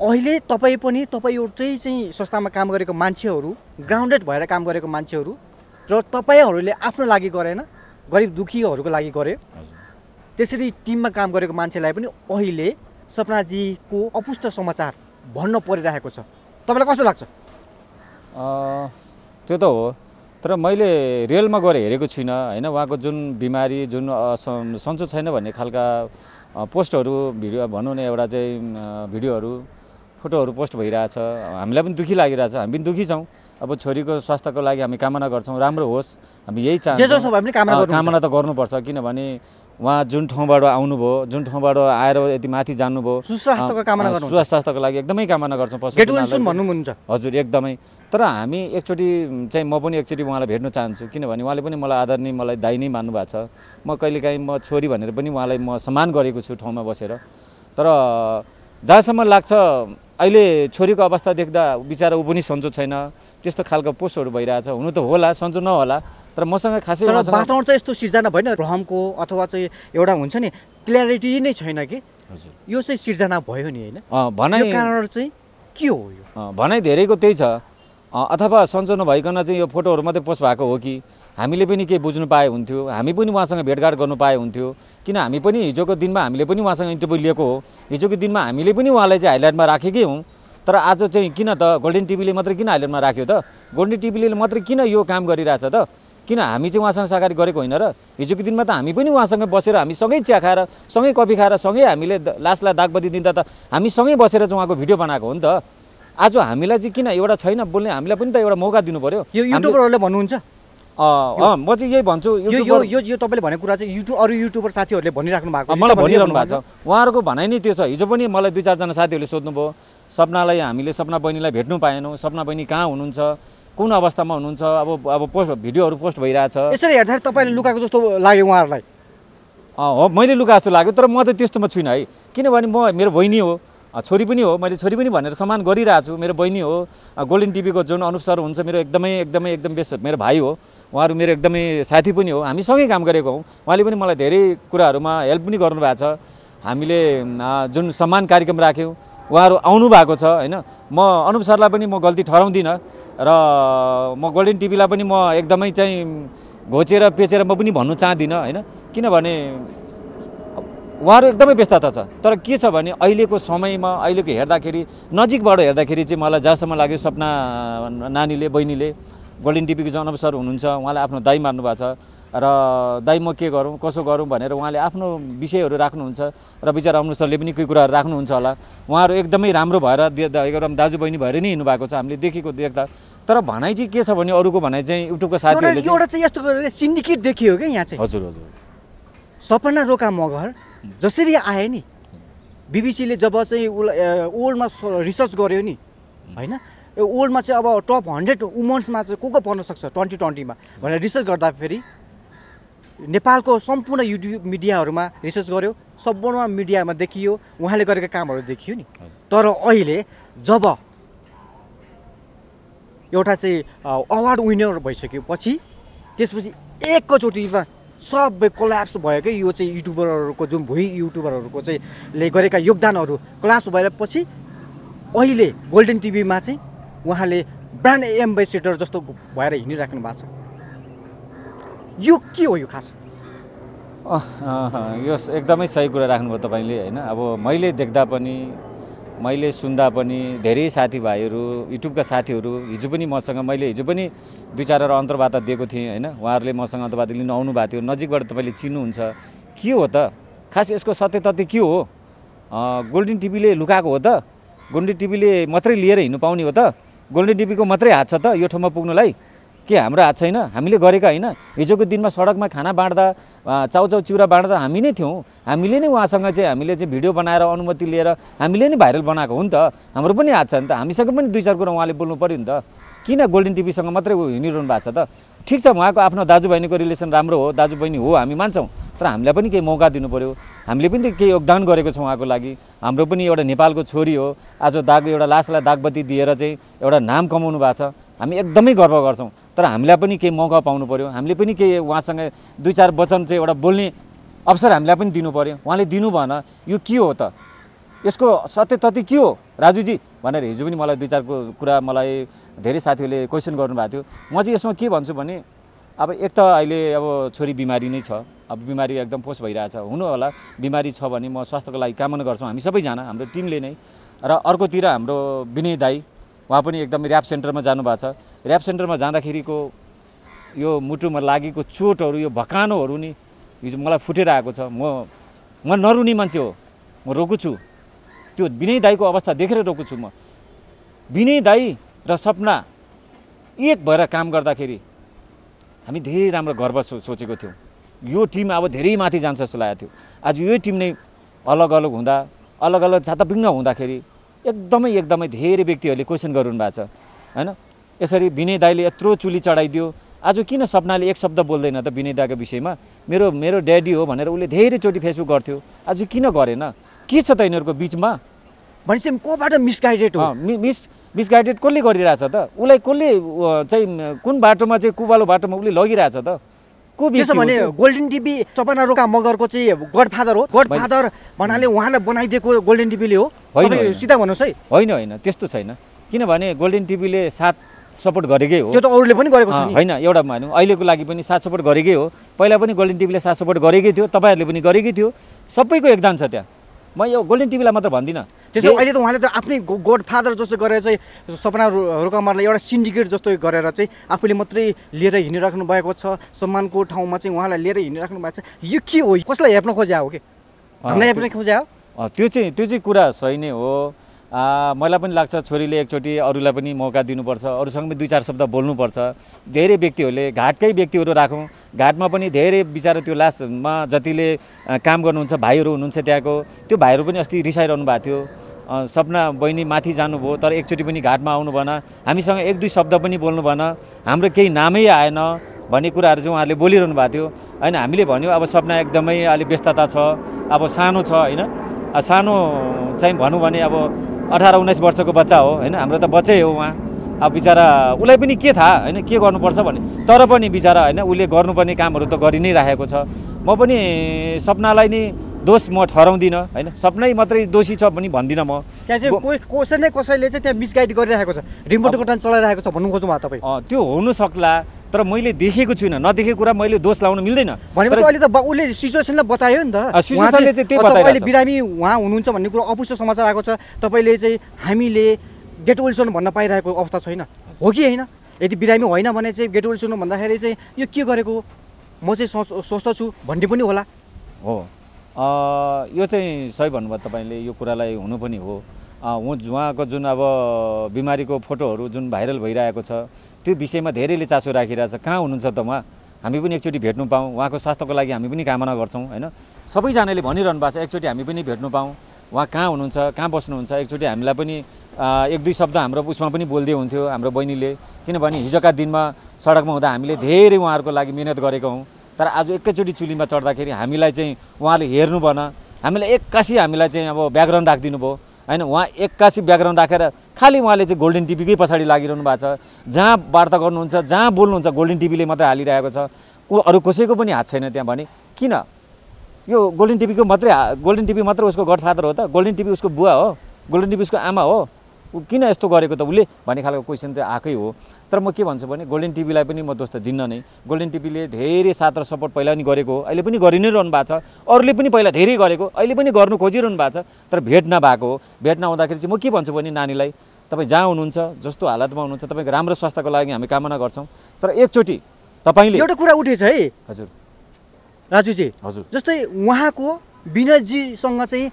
अहिले तपाई पनि तपाई एउटै चाहिँ संस्थामा काम गरेको मान्छेहरू ग्राउन्डेड भएर काम गरेको मान्छेहरू र तपाईहरूले आफ्नो लागि गरेन गरिब दुखीहरूको लागि गरे त्यसरी टिममा काम गरेको मान्छेलाई पनि अहिले सपनाजीको अपुष्ट समाचार भन्न परिरहेको छ तपाईलाई कस्तो लाग्छ? त्यो त हो तर मैले रियलमा गएर हेरेको छुइनँ हैन। उहाँको जुन बिमारी जुन सन्चो छैन भन्ने खालका पोस्टहरू भिडियो भनौँ न एउटा चाहिँ भिडियोहरू फोटोहरू पोस्ट भइरहेछ हामीलाई पनि दुःखी लागिरहेछ हामी पनि दुःखी छौँ। अब छोरीको स्वास्थ्यको लागि हामी कामना गर्छौँ राम्रो होस् हामी यही चाहन्छौँ कामना त गर्नुपर्छ किनभने उहाँ जुन ठाउँबाट आउनुभयो जुन ठाउँबाट आएर यति माथि जानुभयो सुस्वास्थ्यको कामना गर्नु सुस्वास्थ्यको लागि एकदमै कामना गर्छौँ भन्नुहुन्छ हजुर एकदमै। तर हामी एकचोटि चाहिँ म पनि एकचोटि उहाँलाई भेट्न चाहन्छु किनभने उहाँले पनि मलाई आदरणीय मलाई दाइ नै मान्नु भएको छ। म कहिलेकाहीँ म छोरी भनेर पनि उहाँलाई म सम्मान गरेको छु ठाउँमा बसेर। तर जहाँसम्म लाग्छ अहिले छोरीको अवस्था देख्दा बिचारा ऊ पनि सन्चो छैन त्यस्तो खालको पोस्टहरू भइरहेछ हुनु त होला सन्चो नहोला तर मसँग खासै वातावरण चाहिँ यस्तो सिर्जना भएन भ्रमको अथवा चाहिँ एउटा हुन्छ नि क्ल्यारिटी नै छैन कि हजुर यो चाहिँ सिर्जना भयो नि हैन भनाइ कारण चाहिँ के हो यो भनाइ धेरैको त्यही छ अथवा सन्चो नभइकन चाहिँ यो फोटोहरू मात्रै पोस्ट भएको हो कि हामीले पनि के बुझ्नु पाए हुन्थ्यो, हामी पनि उहाँसँग भेटघाट गर्न पाए हुन्थ्यो। किन हामी पनि हिजोको दिनमा हामीले पनि उहाँसँग इन्टरभ्यू लिएको हो, हिजोको दिनमा हामीले पनि उहाँलाई चाहिँ हाइलाइटमा राखेकै हौं। तर आज चाहिँ किन त गोल्डन टिभीले मात्र किन हाइलाइटमा राख्यो त, गोल्डन टिभीले मात्र किन यो काम गरिरहेछ त, किन हामी चाहिँ उहाँसँग सहकारी गरेको होइन र? हिजोको दिनमा त हामी पनि उहाँसँग बसेर हामी सँगै चिया खाएर, सँगै कफी खाएर, सँगै हामीले लास्टलाई दागबत्ती दिँदा त हामी सँगै बसेर चाहिँ उहाँको भिडियो बनाएको हो नि त। आज हामीलाई चाहिँ किन एउटा छैन बोल्ने, हामीलाई पनि त एउटा मौका दिनु पर्यो। यो युट्युबरहरूले भन्नुहुन्छ, म चाहिँ यही भन्छु, यो तपाईँले भनेको कुरा चाहिँ युट्युब अरू युट्युबर साथीहरूले भनिराख्नु भएको, मलाई भनिराख्नु भएको छ, उहाँहरूको भनाइ नै त्यो छ। हिजो पनि मलाई दुई चारजना साथीहरूले सोध्नुभयो, सपनालाई हामीले सपना बहिनीलाई भेट्नु पाएनौँ, सपना बहिनी कहाँ हुनुहुन्छ, कुन अवस्थामा हुनुहुन्छ, अब अब पोस्ट भिडियोहरू पोस्ट भइरहेछ। यसरी हेर्दाखेरि तपाईँले लुकाएको जस्तो लाग्यो उहाँहरूलाई? हो, मैले लुकाएको जस्तो लाग्यो, तर म त त्यस्तोमा छुइनँ है। किनभने म मेरो बहिनी हो, छोरी पनि हो, मैले छोरी पनि भनेर सम्मान गरिरहेको छु। मेरो बहिनी हो, गोल्डन टिभीको जुन अनुप सर हुन्छ मेरो एकदमै एकदमै एकदम बेस्ट मेरो भाइ हो, उहाँहरू मेरो एकदमै साथी पनि हो, हामी सँगै काम गरेको हौँ। उहाँले पनि मलाई धेरै कुराहरूमा हेल्प पनि गर्नुभएको छ। हामीले जुन सम्मान कार्यक्रम राख्यौँ, उहाँहरू आउनु भएको छ हैन। म अनुप सरलाई पनि म गल्ती ठहराउँदिनँ र म गोल्डन टिभीलाई पनि म एकदमै चाहिँ घोचेर पेचेर म पनि भन्नु चाहदिनँ हैन, किनभने उहाँहरू एकदमै व्यस्तता छ। तर के छ भने अहिलेको समयमा, अहिलेको हेर्दाखेरि, नजिकबाट हेर्दाखेरि चाहिँ मलाई जहाँसम्म लाग्यो सपना नानीले बहिनीले गोल्डन टिभीको जो अनुप सर हुनुहुन्छ उहाँले आफ्नो दाइ मार्नु भएको छ र दाइ म के गरौँ कसो गरौँ भनेर उहाँले आफ्नो विषयहरू राख्नुहुन्छ र बिचारा अनुप सरले पनि केही कुराहरू राख्नुहुन्छ होला। उहाँहरू एकदमै राम्रो भएर एकदम दाजु बहिनी भएर नै हिँड्नु भएको छ हामीले देखेको देख्दा। तर भनाइ चाहिँ के छ भने अरूको भनाइ चाहिँ युट्युबको साथीहरूले एउटा चाहिँ यस्तो गरेर सिन्डिकेट देखियो क्या यहाँ चाहिँ? हजुर हजुर। सपना रोका मगर जसरी आए नि बिबिसीले जब चाहिँ वर्ल्डमा रिसर्च गर्यो नि होइन, वर्ल्डमा चाहिँ अब टप हन्ड्रेड वुमन्समा चाहिँ को को पर्न सक्छ ट्वेन्टी ट्वेन्टीमा भनेर रिसर्च गर्दाखेरि नेपालको सम्पूर्ण युट्युब मिडियाहरूमा रिसर्च गर्यो, सम्पूर्ण मिडियामा देखियो, उहाँले गरेका कामहरू देखियो नि। तर अहिले जब एउटा चाहिँ अवार्ड विनर भइसकेपछि त्यसपछि एकैचोटिमा सबै कोल्याप्स भयो क्या। यो चाहिँ युट्युबरहरूको जुन भुइँ युट्युबरहरूको चाहिँ ले गरेका योगदानहरू कोल्याप्स भएर पछि अहिले गोल्डन टिभीमा चाहिँ उहाँले ब्रान्ड एम्बेसेडर जस्तो भएर हिँडिराख्नु भएको छ। यो के हो यो खास? यो एकदमै सही कुरा राख्नुभयो तपाईँले होइन। अब मैले देख्दा पनि, मैले सुन्दा पनि धेरै साथीभाइहरू युट्युबका साथीहरू हिजो पनि मसँग, मैले हिजो पनि दुई चारवटा अन्तर्वार्ता दिएको थिएँ होइन, उहाँहरूले मसँग अन्तर्वार्ता लिनु आउनु भएको थियो। नजिकबाट तपाईँले चिन्नुहुन्छ के हो त खास, यसको सत्य तथ्य के हो? गोल्डन टिभीले लुकाएको हो त? गोल्डन टिभीले मात्रै लिएर हिँड्नु पाउने हो त? गोल्डन टिभीको मात्रै हात छ त यो ठाउँमा पुग्नुलाई? के हाम्रो हात छैन? हामीले गरेका होइन? हिजोको दिनमा सडकमा खाना बाँड्दा, चाउचाउ चिउरा बाँड्दा हामी नै थियौँ, हामीले नै उहाँसँग चाहिँ हामीले चाहिँ भिडियो बनाएर अनुमति लिएर हामीले नै भाइरल बनाएको हो नि त। हाम्रो पनि हात छ नि त, हामीसँग पनि दुई चार कुरा उहाँले बोल्नु पऱ्यो नि त। किन गोल्डन टिभीसँग मात्रै हिँडिरहनु भएको छ त? ठिक छ, उहाँको आफ्नो दाजुबहिनीको रिलेसन राम्रो हो, दाजु बहिनी हो हामी मान्छौँ, तर हामीलाई पनि केही मौका दिनु पऱ्यो। हामीले पनि केही योगदान गरेको छौँ उहाँको लागि। हाम्रो पनि एउटा नेपालको छोरी हो, आज दाग एउटा लासलाई दागबत्ती दिएर चाहिँ एउटा नाम कमाउनु भएको छ, हामी एकदमै गर्व गर्छौँ। तर हामीलाई पनि केही मौका पाउनु पऱ्यो, हामीले पनि केही उहाँसँग दुई चार वचन चाहिँ एउटा बोल्ने अवसर हामीलाई पनि दिनु पऱ्यो। उहाँले दिनु भएन, यो के हो त? यसको सत्य तथ्य के हो राजुजी भनेर हिजो पनि मलाई दुई चारको कुरा मलाई धेरै साथीहरूले क्वेसन गर्नुभएको थियो। म चाहिँ यसमा के भन्छु भने अब एक त अहिले अब छोरी बिमारी नै छ, अब बिमारी एकदम पोस्ट भइरहेछ, हुनु होला बिमारी छ भने म स्वास्थ्यको लागि कामना गर्छौँ हामी सबैजना हाम्रो टिमले नै। र अर्कोतिर हाम्रो विनय दाई वहाँ पनि एकदमै ऱ्याप सेन्टरमा जानुभएको छ। ऱ्याप सेन्टरमा जाँदाखेरिको यो मुटुमा लागेको चोटहरू, यो भकानोहरू नि हिजो मलाई फुटेर आएको छ। म म नरुने मान्छे हो, म रोक्छु छु त्यो विनय दाईको अवस्था देखेर रोक्छु छु। म विनय दाई र सपना एक भएर काम गर्दाखेरि हामी धेरै राम्रो गर्व सो सोचेको थियौँ। यो टिम अब धेरै माथि जान्छ जस्तो लागेको थियो। आज यो टिम नै अलग अलग हुँदा, अलग अलग छाताभिङ्ग हुँदाखेरि एकदमै एकदमै धेरै व्यक्तिहरूले क्वेसन गर्नु भएको छ हैन। यसरी विनय दाईले यत्रो चुली चढाइदियो, आज किन सपनाले एक शब्द बोल्दैन त विनय दाईको विषयमा? मेरो मेरो ड्याडी हो भनेर उसले धेरैचोटि फेसबुक गर्थ्यो, आज किन गरेन? के छ त यिनीहरूको बिचमा? भनेपछि कोबाट मिसगाइडेड हो? मिस मिसगाइडेड कसले गरिरहेछ त? उसलाई कसले चाहिँ कुन बाटोमा चाहिँ कुबालो बाटोमा उसले लगिरहेछ त? त्यसो भने गोल्डन टिभी सपना रोका मगरको चाहिँ गडफादर हो? गडफादर भन्नाले उहाँलाई बनाइदिएको गोल्डन टिभीले हो? सिधा भन्नुहोस् है। होइन होइन, त्यस्तो छैन। किनभने गोल्डन टिभीले साथ सपोर्ट गरेकै हो। त्यो त अरूले पनि गरेको छ नि हैन, एउटा मानौ अहिलेको लागि पनि साथ सपोर्ट गरेकै हो। पहिला पनि गोल्डन टिभीले साथ सपोर्ट गरेकै थियो, तपाईहरुले पनि गरेकै थियो, सबैको योगदान छ त्यहाँ। म यो गोल्डन टिभीलाई मात्र भन्दिनँ। त्यसो अहिले त उहाँले त आफ्नै गॉडफादर जस्तो गरेर चाहिँ सपना रोका मगरलाई एउटा सिन्डिकेट जस्तो गरेर चाहिँ आफूले मात्रै लिएर हिँडिराख्नु भएको छ, सम्मानको ठाउँमा चाहिँ उहाँलाई लिएर हिँडिराख्नु भएको छ। यो के हो? कसलाई हेप्न खोज्या हो? के हामीलाई हेप्न खोज्या हो? त्यो चाहिँ त्यो चाहिँ कुरा सही नै हो। मलाई पनि लाग्छ छोरीले एकचोटि अरूलाई पनि मौका दिनुपर्छ, अरूसँग पनि दुई चार शब्द बोल्नुपर्छ। धेरै व्यक्तिहरूले घाटकै व्यक्तिहरू राखौँ, घाटमा पनि धेरै बिचारा त्यो लास्टमा जतिले काम गर्नुहुन्छ भाइहरू हुनुहुन्छ त्यहाँको, त्यो भाइहरू पनि अस्ति रिसाइरहनु भएको थियो। सपना बहिनी माथि जानुभयो तर एकचोटि पनि घाटमा आउनु भएन, हामीसँग एक दुई शब्द पनि बोल्नु भएन, हाम्रो केही नामै आएन भन्ने कुराहरू चाहिँ उहाँहरूले बोलिरहनु भएको थियो होइन। हामीले भन्यौँ अब सपना एकदमै अलिक व्यस्तता छ, अब सानो छ होइन, सानो चाहिँ भनौँ भने अब अठारह उन्नाइस वर्ष को बच्चा हो है, हाम्रो तो बच्चे हो वहाँ। अब बिचारा उसलाई पनि के थाहा हैन के गर्नुपर्छ भने, तर पनि बिचारा हैन उले गर्नुपर्ने कामहरु त गरि नै राखेको छ। म पनि सपनालाई नि दोष म ठहराउँदिन हैन, सपनै मात्रै दोषी छ पनि भन्दिन म। त्यहाँ चाहिँ कसै न कसैले चाहिँ त्यहाँ मिसगाइड गरिरहेको छ, रिमोटको बटन चलाइरहेको छ भन्नु खोज्नु भा तपाई। अ त्यो हुन सक्ला तर मैले देखेको छुइनँ, नदेखेको कुरा मैले दोष लाउन मिल्दैन। भनेपछि अहिले त उसले सिचुएसनले बतायो नि त, सिचुएसनले चाहिँ त्यही बतायो। अहिले बिरामी उहाँ हुनुहुन्छ भन्ने कुरा अपुष्ट समाचार आएको छ, तपाईले चाहिँ हामीले गेट वेल सुन भन्न पाइरहेको अवस्था छैन हो कि हैन? यदि बिरामी होइन भने चाहिँ गेट वेल सुन भन्दाखेरि चाहिँ यो के गरेको म चाहिँ सोच्दछु भन्ने पनि होला हो। यो चाहिँ सही भन्नुभयो तपाईले, यो कुरालाई हुनु पनि हो। उहाँको जुन अब बिमारीको फोटोहरू जुन भाइरल भइरहेको छ त्यो विषयमा धेरैले चासो राखिरहेछ, कहाँ हुनुहुन्छ त उहाँ? हामी पनि एकचोटि भेट्नु पाऊँ, उहाँको स्वास्थ्यको लागि हामी पनि कामना गर्छौँ होइन। सबैजनाले भनिरहनु भएको छ एकचोटि हामी पनि भेट्नु पाऊँ, उहाँ कहाँ हुनुहुन्छ कहाँ बस्नुहुन्छ एकचोटि हामीलाई पनि एक दुई शब्द हाम्रो उसमा पनि बोल्दै हुन्थ्यो हाम्रो बहिनीले। किनभने हिजोका दिनमा सडकमा हुँदा हामीले धेरै उहाँहरूको लागि मिहिनेत गरेका हौँ, तर आज एकैचोटि चुलीमा चढ्दाखेरि हामीलाई चाहिँ उहाँले हेर्नु भएन, हामीलाई एक्कासी हामीलाई चाहिँ अब ब्याकग्राउन्ड राखिदिनु भयो हैन। उहाँ एक्कासी ब्याकग्राउन्ड राखेर खाली उहाँले चाहिँ गोल्डन टिभीकै पछाडि लागिरहनु भएको छ, जहाँ वार्ता गर्नुहुन्छ जहाँ बोल्नुहुन्छ गोल्डन टिभीले मात्रै हालिरहेको छ, को अरू कसैको पनि हात छैन त्यहाँ। भने किन यो गोल्डन टिभीको मात्रै गोल्डन टिभी मात्र उसको गडफादर हो त? गोल्डन टिभी उसको बुवा हो, गोल्डन टिभी उसको आमा हो, ऊ किन यस्तो गरेको त उसले भन्ने खालको क्वेसन त आएकै हो। तर म के भन्छु भने गोल्डन टिभीलाई पनि म दोष त दिन्न नै, गोल्डन टिभीले धेरै साथ र सपोर्ट पहिला पनि गरेको हो, अहिले पनि गरि नै रहनु भएको छ, अरूले पनि पहिला धेरै गरेको अहिले पनि गर्नु खोजिरहनु भएको छ तर भेट नभएको हो। भेट नहुँदाखेरि चाहिँ म के भन्छु भने नानीलाई तपाईँ जहाँ हुनुहुन्छ जस्तो हालतमा हुनुहुन्छ तपाईँको राम्रो स्वास्थ्यको लागि हामी कामना गर्छौँ, तर एकचोटि तपाईँले एउटा कुरा उठेछ है हजुर राजुजी हजुर, जस्तै उहाँको विनयजीसँग चाहिँ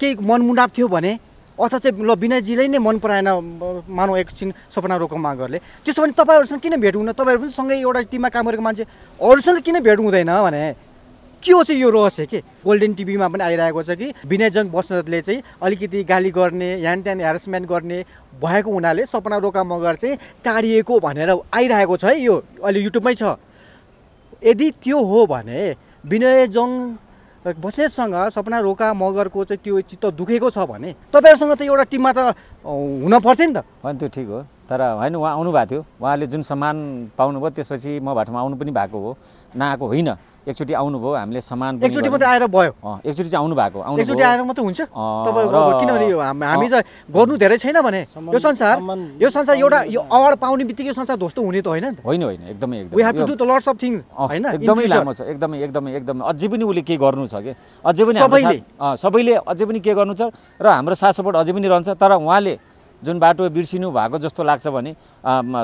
केही मनमुटाव थियो भने अथवा चाहिँ ल विनयजीले नै मन पराएन मानौ एकछिन सपना रोका मगरले, त्यसो भने तपाईँहरूसँग किन भेट हुँदैन? तपाईँहरू पनि सँगै एउटा टिममा काम गरेको मान्छे, अरूसँग किन भेट हुँदैन भने के हो चाहिँ यो रहस्य? के गोल्डन टिभीमा पनि आइरहेको छ कि विनय जङ बस्नेतले चाहिँ अलिकति गाली गर्ने यहाँ त्यहाँ ह्यारेसमेन्ट गर्ने भएको हुनाले सपना रोका मगर चाहिँ टाढिएको भनेर आइरहेको छ है, यो अहिले युट्युबमै छ। यदि त्यो हो भने विनय जङ बस्नेतसँग सपना रोका मगरको चाहिँ त्यो चित्त दुखेको छ भने तपाईँहरूसँग त एउटा टिममा त हुन पर्थ्यो नि त होइन? त्यो ठिक हो तर होइन उहाँ आउनु भएको थियो, उहाँले जुन सम्मान पाउनुभयो त्यसपछि म बाटोमा आउनु पनि भएको हो, नआएको होइन, एकचोटि आउनुभयो हामीले सम्मान एकचोटि मात्रै आएर भयो एकचोटि चाहिँ आउनु भएको एकचोटि आएर मात्रै हुन्छ तपाईँ? किनभने हामी चाहिँ गर्नु धेरै छैन भने यो संसार यो संसार एउटा यो अवार्ड पाउने बित्तिकै यो संसार ध्वस्त हुने त होइन नि त होइन होइन एकदमै एकदम we have to do the lots of things हैन एकदमै लामो छ एकदमै एकदमै एकदम अझै पनि उले के गर्नु छ के अझै पनि सबैले सबैले अझै पनि के गर्नु छ र हाम्रो साथ सपोर्ट अझै पनि रहन्छ। तर उहाँले जुन बाटो बिर्सिनु भएको जस्तो लाग्छ भने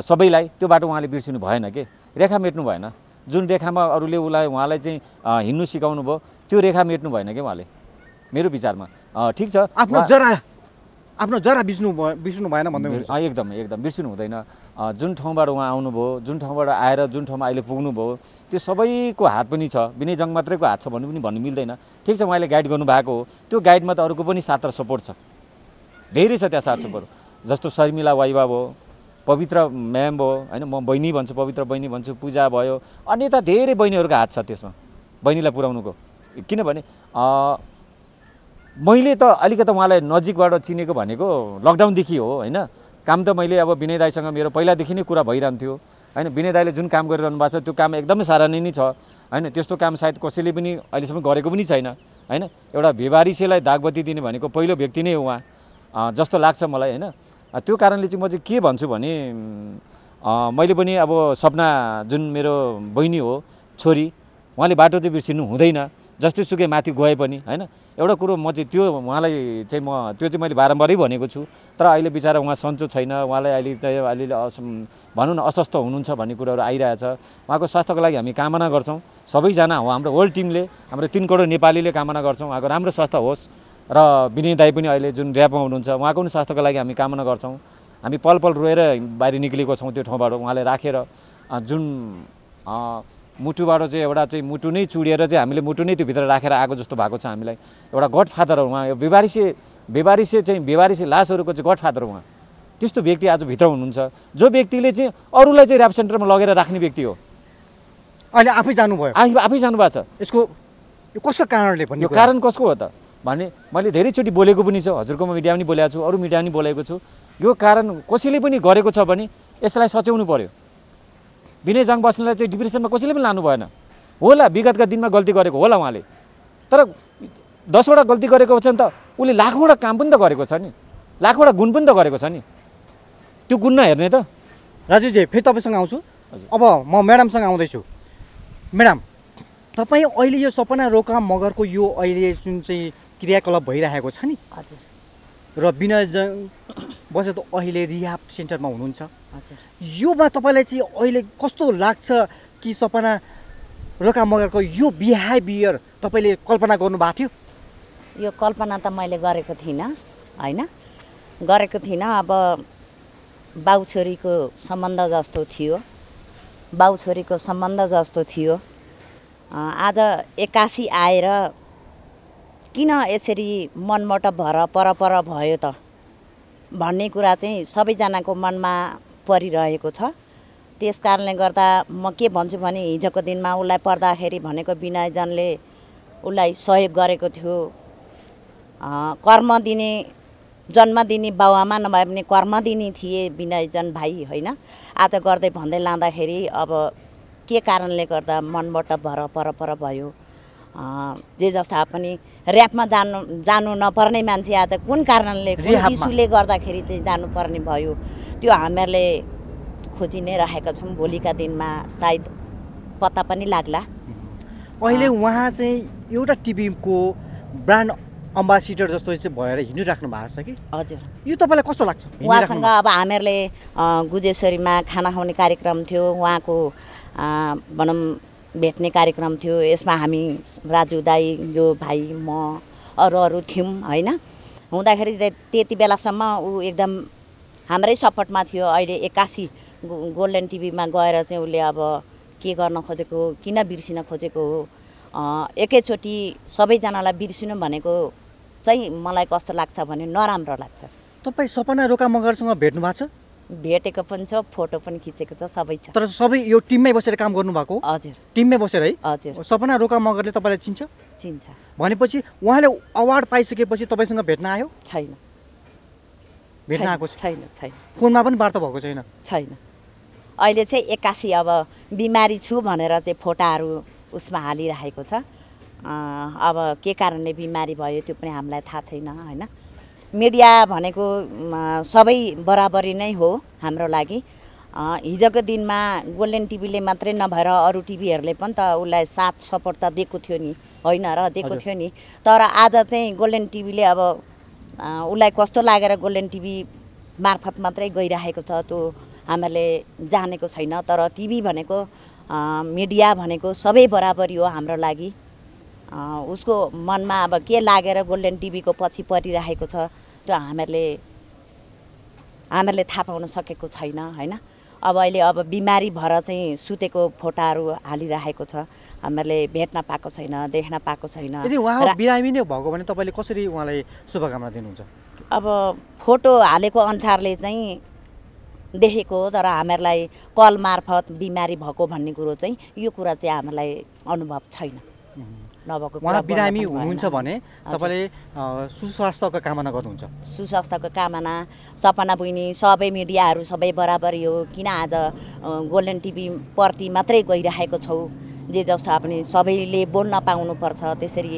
सबैलाई त्यो बाटो उहाँले बिर्सिनु भएन के, रेखा मेट्नु भएन, जुन रेखामा अरूले उसलाई उहाँलाई चाहिँ हिँड्नु सिकाउनु भयो त्यो रेखा मेट्नु भएन कि उहाँले, मेरो विचारमा। ठिक छ आफ्नो जरा आफ्नो जरा बिर्सिनु बिर्सिनु भएन भन्दै एकदम एकदम बिर्सिनु हुँदैन। जुन ठाउँबाट उहाँ आउनुभयो जुन ठाउँबाट आएर जुन ठाउँमा अहिले पुग्नुभयो त्यो सबैको हात पनि छ, विनय जङ मात्रैको हात छ भन्नु पनि भन्नु मिल्दैन। ठिक छ उहाँले गाइड गर्नुभएको हो, त्यो गाइडमा त अरूको पनि साथ र सपोर्ट छ, धेरै छ त्यहाँ साथ सपोर्ट। जस्तो शर्मिला वाइवा भयो, पवित्र म्याम भयो हैन, म बहिनी भन्छु पवित्र बहिनी भन्छु, पूजा भयो, अन्यता धेरै बहिनीहरूको हात छ त्यसमा बहिनीलाई पुर्याउनुको। किनभने मैले त अलिकति उहाँलाई नजिकबाट चिनेको भनेको लकडाउनदेखि हो होइन। काम त मैले अब विनय दाईसँग मेरो पहिलादेखि नै कुरा भइरहन्थ्यो हैन, विनय दाईले जुन काम गरिरहनु भएको छ त्यो काम एकदमै सराहनीय नै छ हैन, त्यस्तो काम सायद कसैले पनि अहिलेसम्म गरेको पनि छैन हैन। एउटा भेवारिसेलाई दागबत्ती दिने भनेको पहिलो व्यक्ति नै हो उहाँ जस्तो लाग्छ मलाई हैन। त्यो कारणले चाहिँ म चाहिँ के भन्छु भने मैले पनि अब सपना जुन मेरो बहिनी हो छोरी उहाँले बाटो चाहिँ बिर्सिनु हुँदैन जस्तै सुकै माथि गए पनि हैन। एउटा कुरो म चाहिँ त्यो उहाँलाई चाहिँ म त्यो चाहिँ मैले बारम्बारै भनेको छु तर अहिले बिचारा उहाँ सन्चो छैन उहाँलाई अहिले चाहिँ अलिअलि भनौँ न अस्वस्थ हुनुहुन्छ भन्ने कुराहरू आइरहेछ। उहाँको स्वास्थ्यको लागि हामी कामना गर्छौं सबैजना हो हाम्रो होल टिमले हाम्रो तीन करोड नेपालीले कामना गर्छौं उहाँको राम्रो स्वास्थ्य होस् र विनय दाइ पनि अहिले जुन र्यापमा हुनुहुन्छ उहाँको पनि स्वास्थ्यको लागि हामी कामना गर्छौं। हामी पल पल रोएर बाहिर निस्केको छौं त्यो ठाउँबाट उहाँलाई राखेर जुन मुटुबाट चाहिँ एउटा चाहिँ मुटु नै चुडिएर चाहिँ हामीले मुटु नै त्यो भित्र राखेर आएको जस्तो भएको छ। हामीलाई एउटा गड फादर उहाँ बेवारिसे बेवारिसे चाहिँ बेवारिसे लासहरूको चाहिँ गड फादर उहाँ त्यस्तो व्यक्ति आज भित्र हुनुहुन्छ जो व्यक्तिले चाहिँ अरूलाई चाहिँ र्याप सेन्टरमा लगेर राख्ने व्यक्ति हो। अहिले आफै जानुभयो आफै जानुभएको छ। यसको कसको कारणले भन्ने यो कारण कसको हो त भने मैले धेरैचोटि बोलेको पनि छु हजुरकोमा मिडिया पनि बोलेको छु अरू मिडिया पनि बोलेको छु। यो कारण कसैले पनि गरेको छ भने यसलाई सच्याउनु पर्यो। विनय जङ बस्नेतलाई चाहिँ डिप्रेसनमा कसैले पनि लानु भएन होला विगतका दिनमा गल्ती गरेको होला उहाँले तर दसवटा गल्ती गरेको छ नि त उसले लाखौँवटा काम पनि त गरेको छ नि लाखौँवटा गुण पनि त गरेको छ नि त्यो गुण नहेर्ने त। राजेशजी फेरि तपाईँसँग आउँछु अब म म्याडमसँग आउँदैछु। म्याडम तपाईँ अहिले यो सपना रोका मगरको यो अहिले जुन चाहिँ क्रियाकलाप भइरहेको छ नि हजुर र विनय जङ बस्नेत अहिले रिहाब सेन्टरमा हुनुहुन्छ योमा तपाईँलाई चाहिँ अहिले कस्तो लाग्छ कि सपना रोका मगरको यो बिहेभियर तपाईँले कल्पना गर्नुभएको थियो? यो कल्पना त मैले गरेको थिइनँ होइन गरेको थिइनँ। अब बाउ छोरीको सम्बन्ध जस्तो थियो बाउ छोरीको सम्बन्ध जस्तो थियो आज एक्कासी आएर किन यसरी मनमोटो भएर परपर भयो त भन्ने कुरा चाहिँ सबैजनाको मनमा परिरहेको छ। त्यस कारणले गर्दा म के भन्छु भने हिजोको दिनमा उसलाई पर्दाखेरि भनेको विनयजनले उसलाई सहयोग गरेको थियो। कर्म दिने जन्म दिने बाउआमा नभए पनि कर्म दिने थिए विनयजन भाइ होइन। आज गर्दै भन्दै लाँदाखेरि अब के कारणले गर्दा मनबाट भर परपर भयो जे जस्ता पनि ऱ्यापमा जानु जानु नपर्ने मान्छे आज कुन कारणले कुन इस्युले गर्दाखेरि चाहिँ जानुपर्ने भयो त्यो हामीहरूले खोजी नै राखेका छौँ। भोलिका दिनमा सायद पत्ता पनि लाग्ला। अहिले उहाँ चाहिँ एउटा टिभीको ब्रान्ड अम्बासिडर जस्तो चाहिँ भएर हिँडिराख्नु भएको छ कि हजुर यो तपाईँलाई कस्तो लाग्छ? उहाँसँग अब हामीहरूले गुजेश्वरीमा खाना खुवाउने कार्यक्रम थियो उहाँको भनौँ भेट्ने कार्यक्रम थियो यसमा हामी राजु दाई जो भाइ म अरू अरू थियौँ होइन। हुँदाखेरि त्यति बेलासम्म ऊ एकदम हाम्रै सपोर्टमा थियो। अहिले एक्कासी गोल्डन टिभीमा गएर चाहिँ उसले अब के गर्न खोजेको किन बिर्सिन खोजेको हो एकैचोटि सबैजनालाई बिर्सिनु भनेको चाहिँ मलाई कस्तो लाग्छ भने नराम्रो लाग्छ। तपाईँ सपना रोका मगरसँग भेट्नु भएको छ? भेटेको पनि छ फोटो पनि खिचेको छ सबै छ तर सबै यो टिममै बसेर काम गर्नुभएको? हजुर टिममै बसेर है हजुर। सपना रोका मगरले तपाईँलाई चिन्छ? चिन्छ। भनेपछि उहाँले अवार्ड पाइसकेपछि तपाईँसँग भेट्न आयो? छैन भेट्न आएको छैन छैन फोनमा पनि वार्ता भएको छैन छैन। अहिले चाहिँ एक्कासी अब बिमारी छु भनेर चाहिँ फोटाहरू उसमा हालिराखेको छ अब के कारणले बिमारी भयो त्यो पनि हामीलाई थाहा छैन होइन। मिडिया भनेको सबै बराबरी नै हो हाम्रो लागि। हिजोको दिनमा गोल्डन टिभीले मात्रै नभएर अरू टिभीहरूले पनि त उसलाई साथ सपोर्ट त दिएको थियो नि होइन र दिएको थियो नि तर आज चाहिँ गोल्डन टिभीले अब उसलाई कस्तो लागेर गोल्डन टिभी मार्फत मात्रै गइरहेको छ त्यो हामीहरूले जानेको छैन। तर टिभी भनेको मिडिया भनेको सबै बराबरी हो हाम्रो लागि। उसको मनमा अब के लागेर गोल्डन टिभीको पछि परिरहेको छ त्यो हामीहरूले हामीहरूले थाहा पाउन सकेको छैन होइन। अब अहिले अब बिमारी भएर चाहिँ सुतेको फोटाहरू हालिरहेको छ हामीहरूले भेट्न पाएको छैन देख्न पाएको छैन। यदि उहाँ बिरामी नै भएको भने तपाईँले कसरी उहाँलाई शुभकामना दिनुहुन्छ? अब फोटो हालेको अनुसारले चाहिँ देखेको तर हामीहरूलाई कल मार्फत बिमारी भएको भन्ने कुरो चाहिँ यो कुरा चाहिँ हामीहरूलाई अनुभव छैन। उहाँ बिरामी हुनुहुन्छ भने तपाईँले सुस्वास्थ्यको कामना गर्नुहुन्छ? सुस्वास्थ्यको कामना सपना बहिनी सबै मिडियाहरू सबै बराबरी हो किन आज गोल्डन टिभी प्रति मात्रै गइरहेको छौँ जे जस्तो पनि सबैले बोल्न पाउनु पर्छ। त्यसरी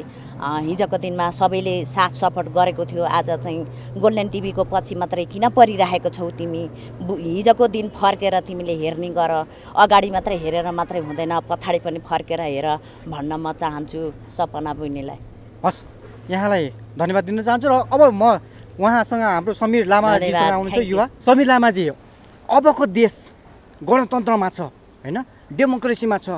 हिजोको दिनमा सबैले साथ सपोर्ट गरेको थियो, आज चाहिँ गोल्डन टिभी को पछि मात्रै किन परिरहेको छौ तिमी? हिजोको दिन फर्केर तिमीले हेर्ने गर, अगाडि मात्रै हेरेर मात्रै हुँदैन, पछाडी पनि फर्केर हेर भन्न म चाहन्छु सपना बहिनीलाई। हस्, यहाँलाई धन्यवाद दिन चाहन्छु। र अब म उहाँसँग हाम्रो समीर लामाजीसँग आउनुहुन्छ, युवा समीर लामाजी। अबको देश गणतन्त्रमा छ हैन, डेमोक्रेसीमा छ,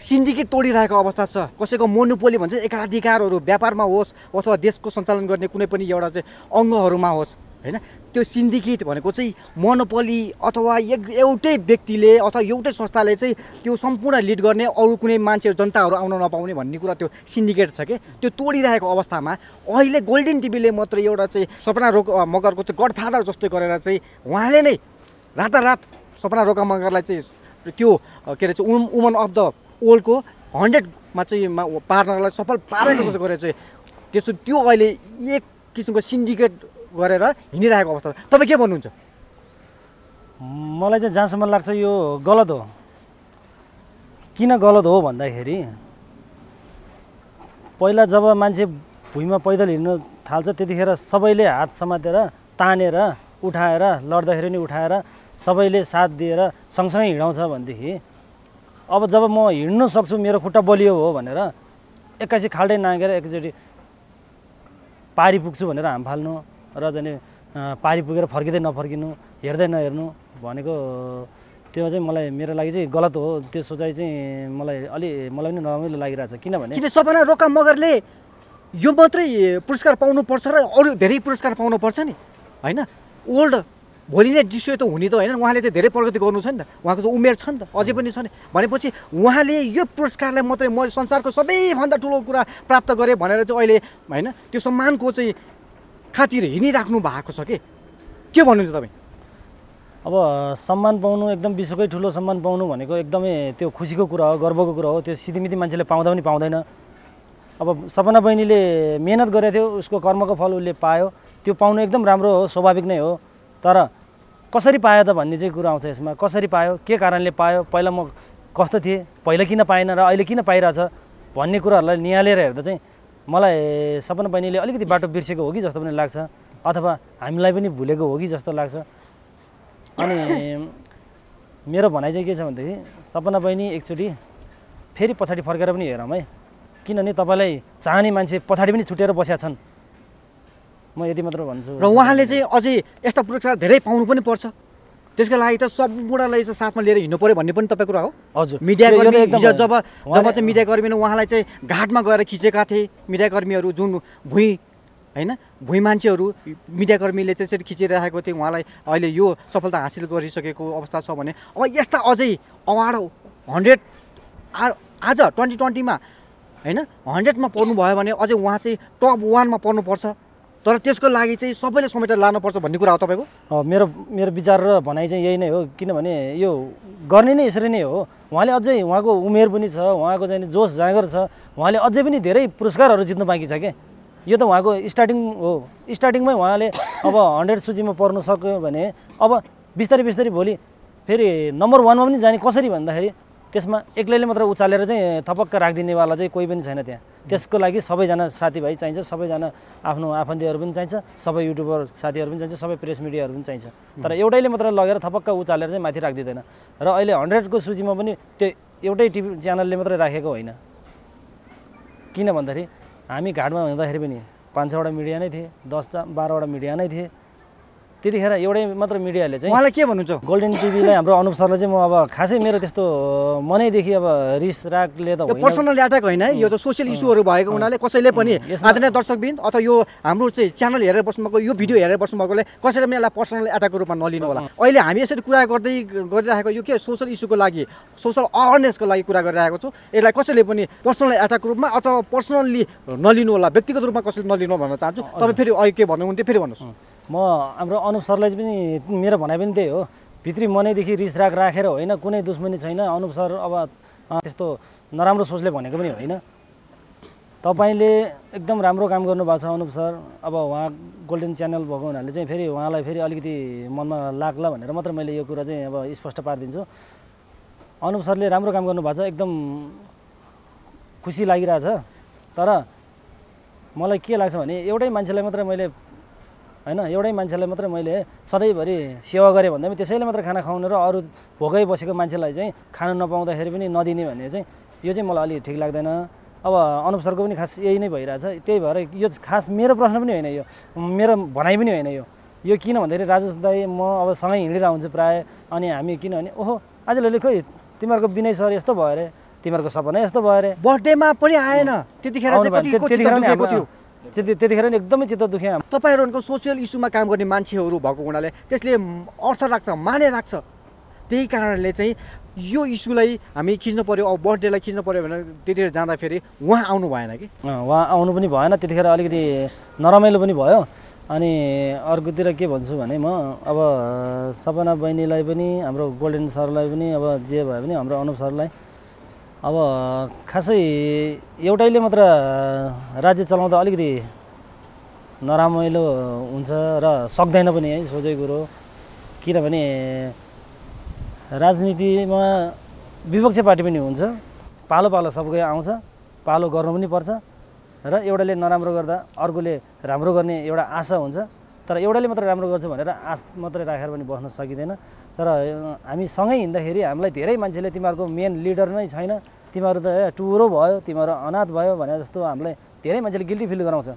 सिन्डिकेट तोडिरहेको अवस्था छ, कसैको मोनोपोली भन्छ एकाधिकारहरू व्यापारमा होस् अथवा देशको सञ्चालन गर्ने कुनै पनि एउटा चाहिँ अङ्गहरूमा होस् हैन। त्यो सिन्डिकेट भनेको चाहिँ मोनोपोली अथवा एउटै व्यक्तिले अथवा एउटै संस्थाले चाहिँ त्यो सम्पूर्ण लिड गर्ने, अरू कुनै मान्छेहरू जनताहरू आउन नपाउने भन्ने कुरा त्यो सिन्डिकेट छ के त्यो तोडिरहेको अवस्थामा अहिले गोल्डन टिभीले मात्र एउटा चाहिँ सपना रोका मगरको चाहिँ गडफादर जस्तो गरेर चाहिँ उहाँले नै रातारात सपना रोका मगरलाई चाहिँ त्यो के अरे चाहिँ वुमन अफ द वर्ल्ड को हन्ड्रेडमा चाहिँ पार्नलाई सफल पारेको जस्तो गरेर चाहिँ त्यसो त्यो अहिले एक किसिमको सिन्डिकेट गरेर हिँडिरहेको अवस्था। तपाईँ के भन्नुहुन्छ? मलाई चाहिँ जहाँसम्म लाग्छ यो गलत हो। किन गलत हो भन्दाखेरि पहिला जब मान्छे भुइँमा पैदल हिँड्न थाल्छ त्यतिखेर सबैले हात समातेर तानेर उठाएर लड्दाखेरि नि उठाएर सबैले साथ दिएर सँगसँगै हिँडाउँछ भनेदेखि अब जब म हिँड्नु सक्छु मेरो खुट्टा बलियो हो भनेर एक्कासी खाल्डै नागेर एकचोटि पारी पुग्छु भनेर हाम फाल्नु र जाने पारी पुगेर फर्किँदै नफर्किनु हेर्दै नहेर्नु भनेको त्यो चाहिँ मलाई मेरो लागि चाहिँ गलत हो। त्यो सोचाइ चाहिँ मलाई अलि मलाई पनि नराम्रो लागिरहेको छ। किनभने किन सपना रोका मगरले यो मात्रै पुरस्कार पाउनुपर्छ र अरू धेरै पुरस्कार पाउनुपर्छ नि होइन? ओल्ड भोलि नै डिस्यो त हुने त होइन, उहाँले चाहिँ धेरै प्रगति गर्नु छ नि त, उहाँको चाहिँ उमेर छ नि त, अझै पनि छ नि। भनेपछि उहाँले यो पुरस्कारलाई मात्रै म संसारको सबैभन्दा ठुलो कुरा प्राप्त गरेँ भनेर चाहिँ अहिले होइन त्यो सम्मानको चाहिँ खातिर हिँडिराख्नु भएको छ। के के भन्नुहुन्छ तपाईँ? अब सम्मान पाउनु एकदम विश्वकै ठुलो सम्मान पाउनु भनेको एकदमै त्यो खुसीको कुरा हो, गर्वको कुरा हो, त्यो सिधीमिधी मान्छेले पाउँदा पनि पाउँदैन। अब सपना बहिनीले मेहनत गरेको थियो, उसको कर्मको फल उसले पायो, त्यो पाउनु एकदम राम्रो हो, स्वाभाविक नै हो। तर कसरी पायो त भन्ने चाहिँ कुरा आउँछ यसमा, कसरी पायो, के कारणले पायो, पहिला म कस्तो थिएँ, पहिला किन पाएन र अहिले किन पाइरहेछ भन्ने कुराहरूलाई निहालेर हेर्दा चाहिँ मलाई सपना बहिनीले अलिकति बाटो बिर्सेको हो कि जस्तो पनि लाग्छ, अथवा हामीलाई पनि भुलेको हो कि जस्तो लाग्छ। अनि मेरो भनाइ चाहिँ के छ भनेदेखि सपना बहिनी एकचोटि फेरि पछाडि फर्केर पनि हेरौँ है, किनभने तपाईँलाई चाहने मान्छे पछाडि पनि छुटेर बसेका छन्, म यति मात्र भन्छु। र उहाँले चाहिँ अझै यस्ता पुरस्कार धेरै पाउनु पनि पर्छ, त्यसको लागि त सबैलाई चाहिँ साथमा लिएर हिँड्नु पर्यो भन्ने पनि तपाईँको कुरा हो। हजुर, मिडियाकर्मी हिजो जब जब चाहिँ मिडियाकर्मीले उहाँलाई चाहिँ घाटमा गएर खिचेका थिए मिडियाकर्मीहरू, जुन भुइँ होइन भुइँ मान्छेहरू मिडियाकर्मीले चाहिँ खिचिरहेको थिए, उहाँलाई अहिले यो सफलता हासिल गरिसकेको अवस्था छ भने अब यस्ता अझै अवार्ड हन्ड्रेड आज ट्वेन्टी ट्वेन्टीमा होइन हन्ड्रेडमा पर्नुभयो भने अझै उहाँ चाहिँ टप वानमा पर्नुपर्छ, तर त्यसको लागि चाहिँ सबैले समेटेर लानुपर्छ भन्ने कुरा हो तपाईँको? मेरो मेरो विचार र भनाइ चाहिँ यही नै हो। किनभने यो गर्ने नै यसरी नै हो। उहाँले अझै उहाँको उमेर पनि छ, उहाँको चाहिँ जोस जाँगर छ, उहाँले अझै पनि धेरै पुरस्कारहरू जित्नु बाँकी छ। के यो त उहाँको स्टार्टिङ हो, स्टार्टिङमै उहाँले अब हन्ड्रेड सूचीमा पर्नु सक्यो भने अब बिस्तारै बिस्तारै भोलि फेरि नम्बर वानमा पनि जाने कसरी भन्दाखेरि त्यसमा एक्लैले मात्र उचालेर चाहिँ थपक्क राखिदिनेवाला चाहिँ कोही पनि छैन त्यहाँ। त्यसको लागि सबैजना साथीभाइ चाहिन्छ, सबैजना आफ्नो आफन्तीहरू पनि चाहिन्छ, सबै युट्युबर साथीहरू पनि चाहिन्छ, सबै प्रेस मिडियाहरू पनि चाहिन्छ, तर एउटैले मात्र लगेर थपक्क उचालेर चाहिँ माथि राखिदिँदैन। र अहिले हन्ड्रेडको सूचीमा पनि त्यो एउटै टिभी च्यानलले मात्रै राखेको होइन, किन भन्दाखेरि हामी घाटमा हुँदाखेरि पनि पाँच छवटा मिडिया नै थिए, दसवटा बाह्रवटा मिडिया नै थिए, त्यतिखेर एउटै मात्र मिडियाले चाहिँ। उहाँलाई के भन्नुहुन्छ? गोल्डन टिभीलाई हाम्रो अनुप सरलाई चाहिँ म अब खासै मेरो त्यस्तो मनैदेखि अब रिस रागले त होइन, पर्सनल अट्याक होइन, यो चाहिँ सोसियल इस्युहरू भएको हुनाले कसैले पनि आदरणीय दर्शकबिन्द अथवा यो हाम्रो चाहिँ च्यानल हेरेर बस्नुभएको, यो भिडियो हेरेर बस्नुभएकोले कसैले पनि यसलाई पर्सनल एट्याकको रूपमा नलिनु होला। अहिले हामी यसरी कुरा गर्दै गरिरहेको यो के सोसल इस्युको लागि, सोसल अवेरनेसको लागि कुरा गरिरहेको छु, यसलाई कसैले पनि पर्सनल एट्याकको रूपमा अथवा पर्सनल्ली नलिनु होला, व्यक्तिगत रूपमा कसैले नलिनु भन्न चाहन्छु। तपाईँ फेरि अघि के भन्नुहुन्थ्यो फेरि भन्नुहोस्। म हाम्रो अनुप सरलाई पनि मेरो भनाइ पनि त्यही हो, भित्री मनैदेखि रिस राग राखेर होइन, कुनै दुश्मनी छैन। अनुप सर अब त्यस्तो नराम्रो सोचले भनेको पनि होइन, तपाईँले एकदम राम्रो काम गर्नुभएको छ अनुप सर। अब उहाँ गोल्डन च्यानल भएको हुनाले चाहिँ फेरि उहाँलाई फेरि अलिकति मनमा लाग्ला भनेर मात्र मैले यो कुरा चाहिँ अब स्पष्ट पारिदिन्छु। अनुप सरले राम्रो काम गर्नुभएको छ, एकदम खुशी लागिरहेछ। तर मलाई के लाग्छ भने एउटै मान्छेलाई मात्र मैले हैन एउटै मान्छेलाई मात्र मैले सधैँभरि सेवा गरे भन्दा पनि त्यसैले मात्र खाना खुवाउनु र अरु भोकै बसेको मान्छेलाई चाहिँ खाना नपाउँदाखेरि पनि नदिने भन्ने चाहिँ यो चाहिँ मलाई अलि ठिक लाग्दैन। अब अनुप सरको पनि खास यही नै भइरहेछ। त्यही भएर यो खास मेरो प्रश्न पनि होइन, यो मेरो भनाइ पनि होइन। यो यो किन भन्दाखेरि राजेश दाई म अब सँगै हिँडिरहन्छु प्रायः। अनि हामी किनभने ओहो आज लैले खोइ तिमीहरूको विनय सर यस्तो भयो अरे, तिमीहरूको सपना यस्तो भयो अरे, बर्थडेमा पनि आएन। त्यतिखेर चाहिँ कतिको थियो त्यतिखेर नि एकदमै चित्त दुख्यो। तपाईहरुको सोशल इस्युमा काम गर्ने मान्छेहरु भएको हुनाले त्यसले अर्थ राख्छ, माने राख्छ। त्यही कारणले चाहिँ यो इस्युलाई हामी खिच्न पर्यो। अब बर्थडेलाई खिच्न पर्यो भने त्यतिखेर जाँदाखेरि उहाँ आउनु भएन कि उहाँ आउनु पनि भएन। त्यतिखेर अलिकति नरमाइलो पनि भयो। अनि अर्कोतिर के भन्छु भने म अब सपना बहिनीलाई पनि हाम्रो गोल्डन सरलाई पनि अब जे भयो भने हाम्रो अनुप सरलाई अब खासै एउटैले मात्र राज्य चलाउँदा अलिकति नरामाइलो हुन्छ र सक्दैन पनि है सोझै कुरो। किनभने राजनीतिमा विपक्षी पार्टी पनि हुन्छ, पालो पालो सबकै आउँछ, पालो गर्नु पनि पर्छ। र एउटाले नराम्रो गर्दा अर्कोले राम्रो गर्ने एउटा आशा हुन्छ। तर एउटाले मात्र राम्रो गर्छ भनेर आश मात्रै राखेर पनि बस्न सकिँदैन। तर हामी सँगै हिँड्दाखेरि हामीलाई धेरै मान्छेले तिमीहरूको मेन लिडर नै छैन, तिमीहरू त टुरो भयो, तिमीहरू अनाथ भयो भने जस्तो हामीलाई धेरै मान्छेले गिल्टी फिल गराउँछ।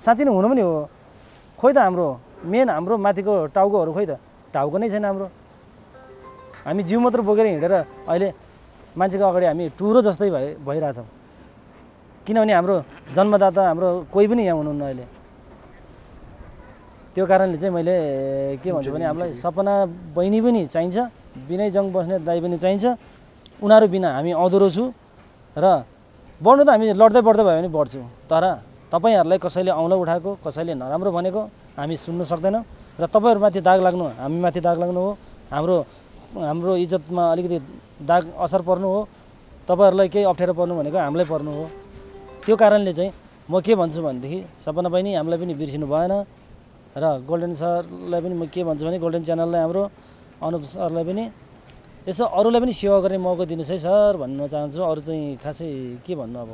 साँच्ची नै हुनु पनि हो। खोइ त हाम्रो मेन हाम्रो माथिको टाउकोहरू खोइ त टाउको नै छैन हाम्रो। हामी जिउ मात्र बोकेर हिँडेर अहिले मान्छेको अगाडि हामी टुरो जस्तै भइ भइरहेछौँ। किनभने हाम्रो जन्मदाता हाम्रो कोही पनि यहाँ हुनुहुन्न अहिले। त्यो कारणले चाहिँ मैले के भन्छु भने हामीलाई सपना बहिनी पनि चाहिन्छ, विनय जङ बस्नेत दाई पनि चाहिन्छ। उनीहरू बिना हामी अधुरो छु। र बढ्नु त हामी लड्दै बढ्दै भयो भने बढ्छौँ। तर तपाईँहरूलाई कसैले औँला उठाएको, कसैले नराम्रो भनेको हामी सुन्नु सक्दैनौँ। र तपाईँहरूमाथि दाग लाग्नु हामीमाथि दाग लाग्नु हो, हाम्रो हाम्रो इज्जतमा अलिकति दाग असर पर्नु हो। तपाईँहरूलाई केही अप्ठ्यारो पर्नु भनेको हामीलाई पर्नु हो। त्यो कारणले चाहिँ म के भन्छु भनेदेखि सपना बहिनी हामीलाई पनि बिर्सिनु भएन। र गोल्डन सरलाई पनि म के भन्छु भने गोल्डन च्यानललाई हाम्रो अनुप सरलाई पनि यसो अरूलाई पनि सेवा गर्ने मौका दिनुहोस् है सर भन्न चाहन्छु। अरू चाहिँ खासै के भन्नु अब।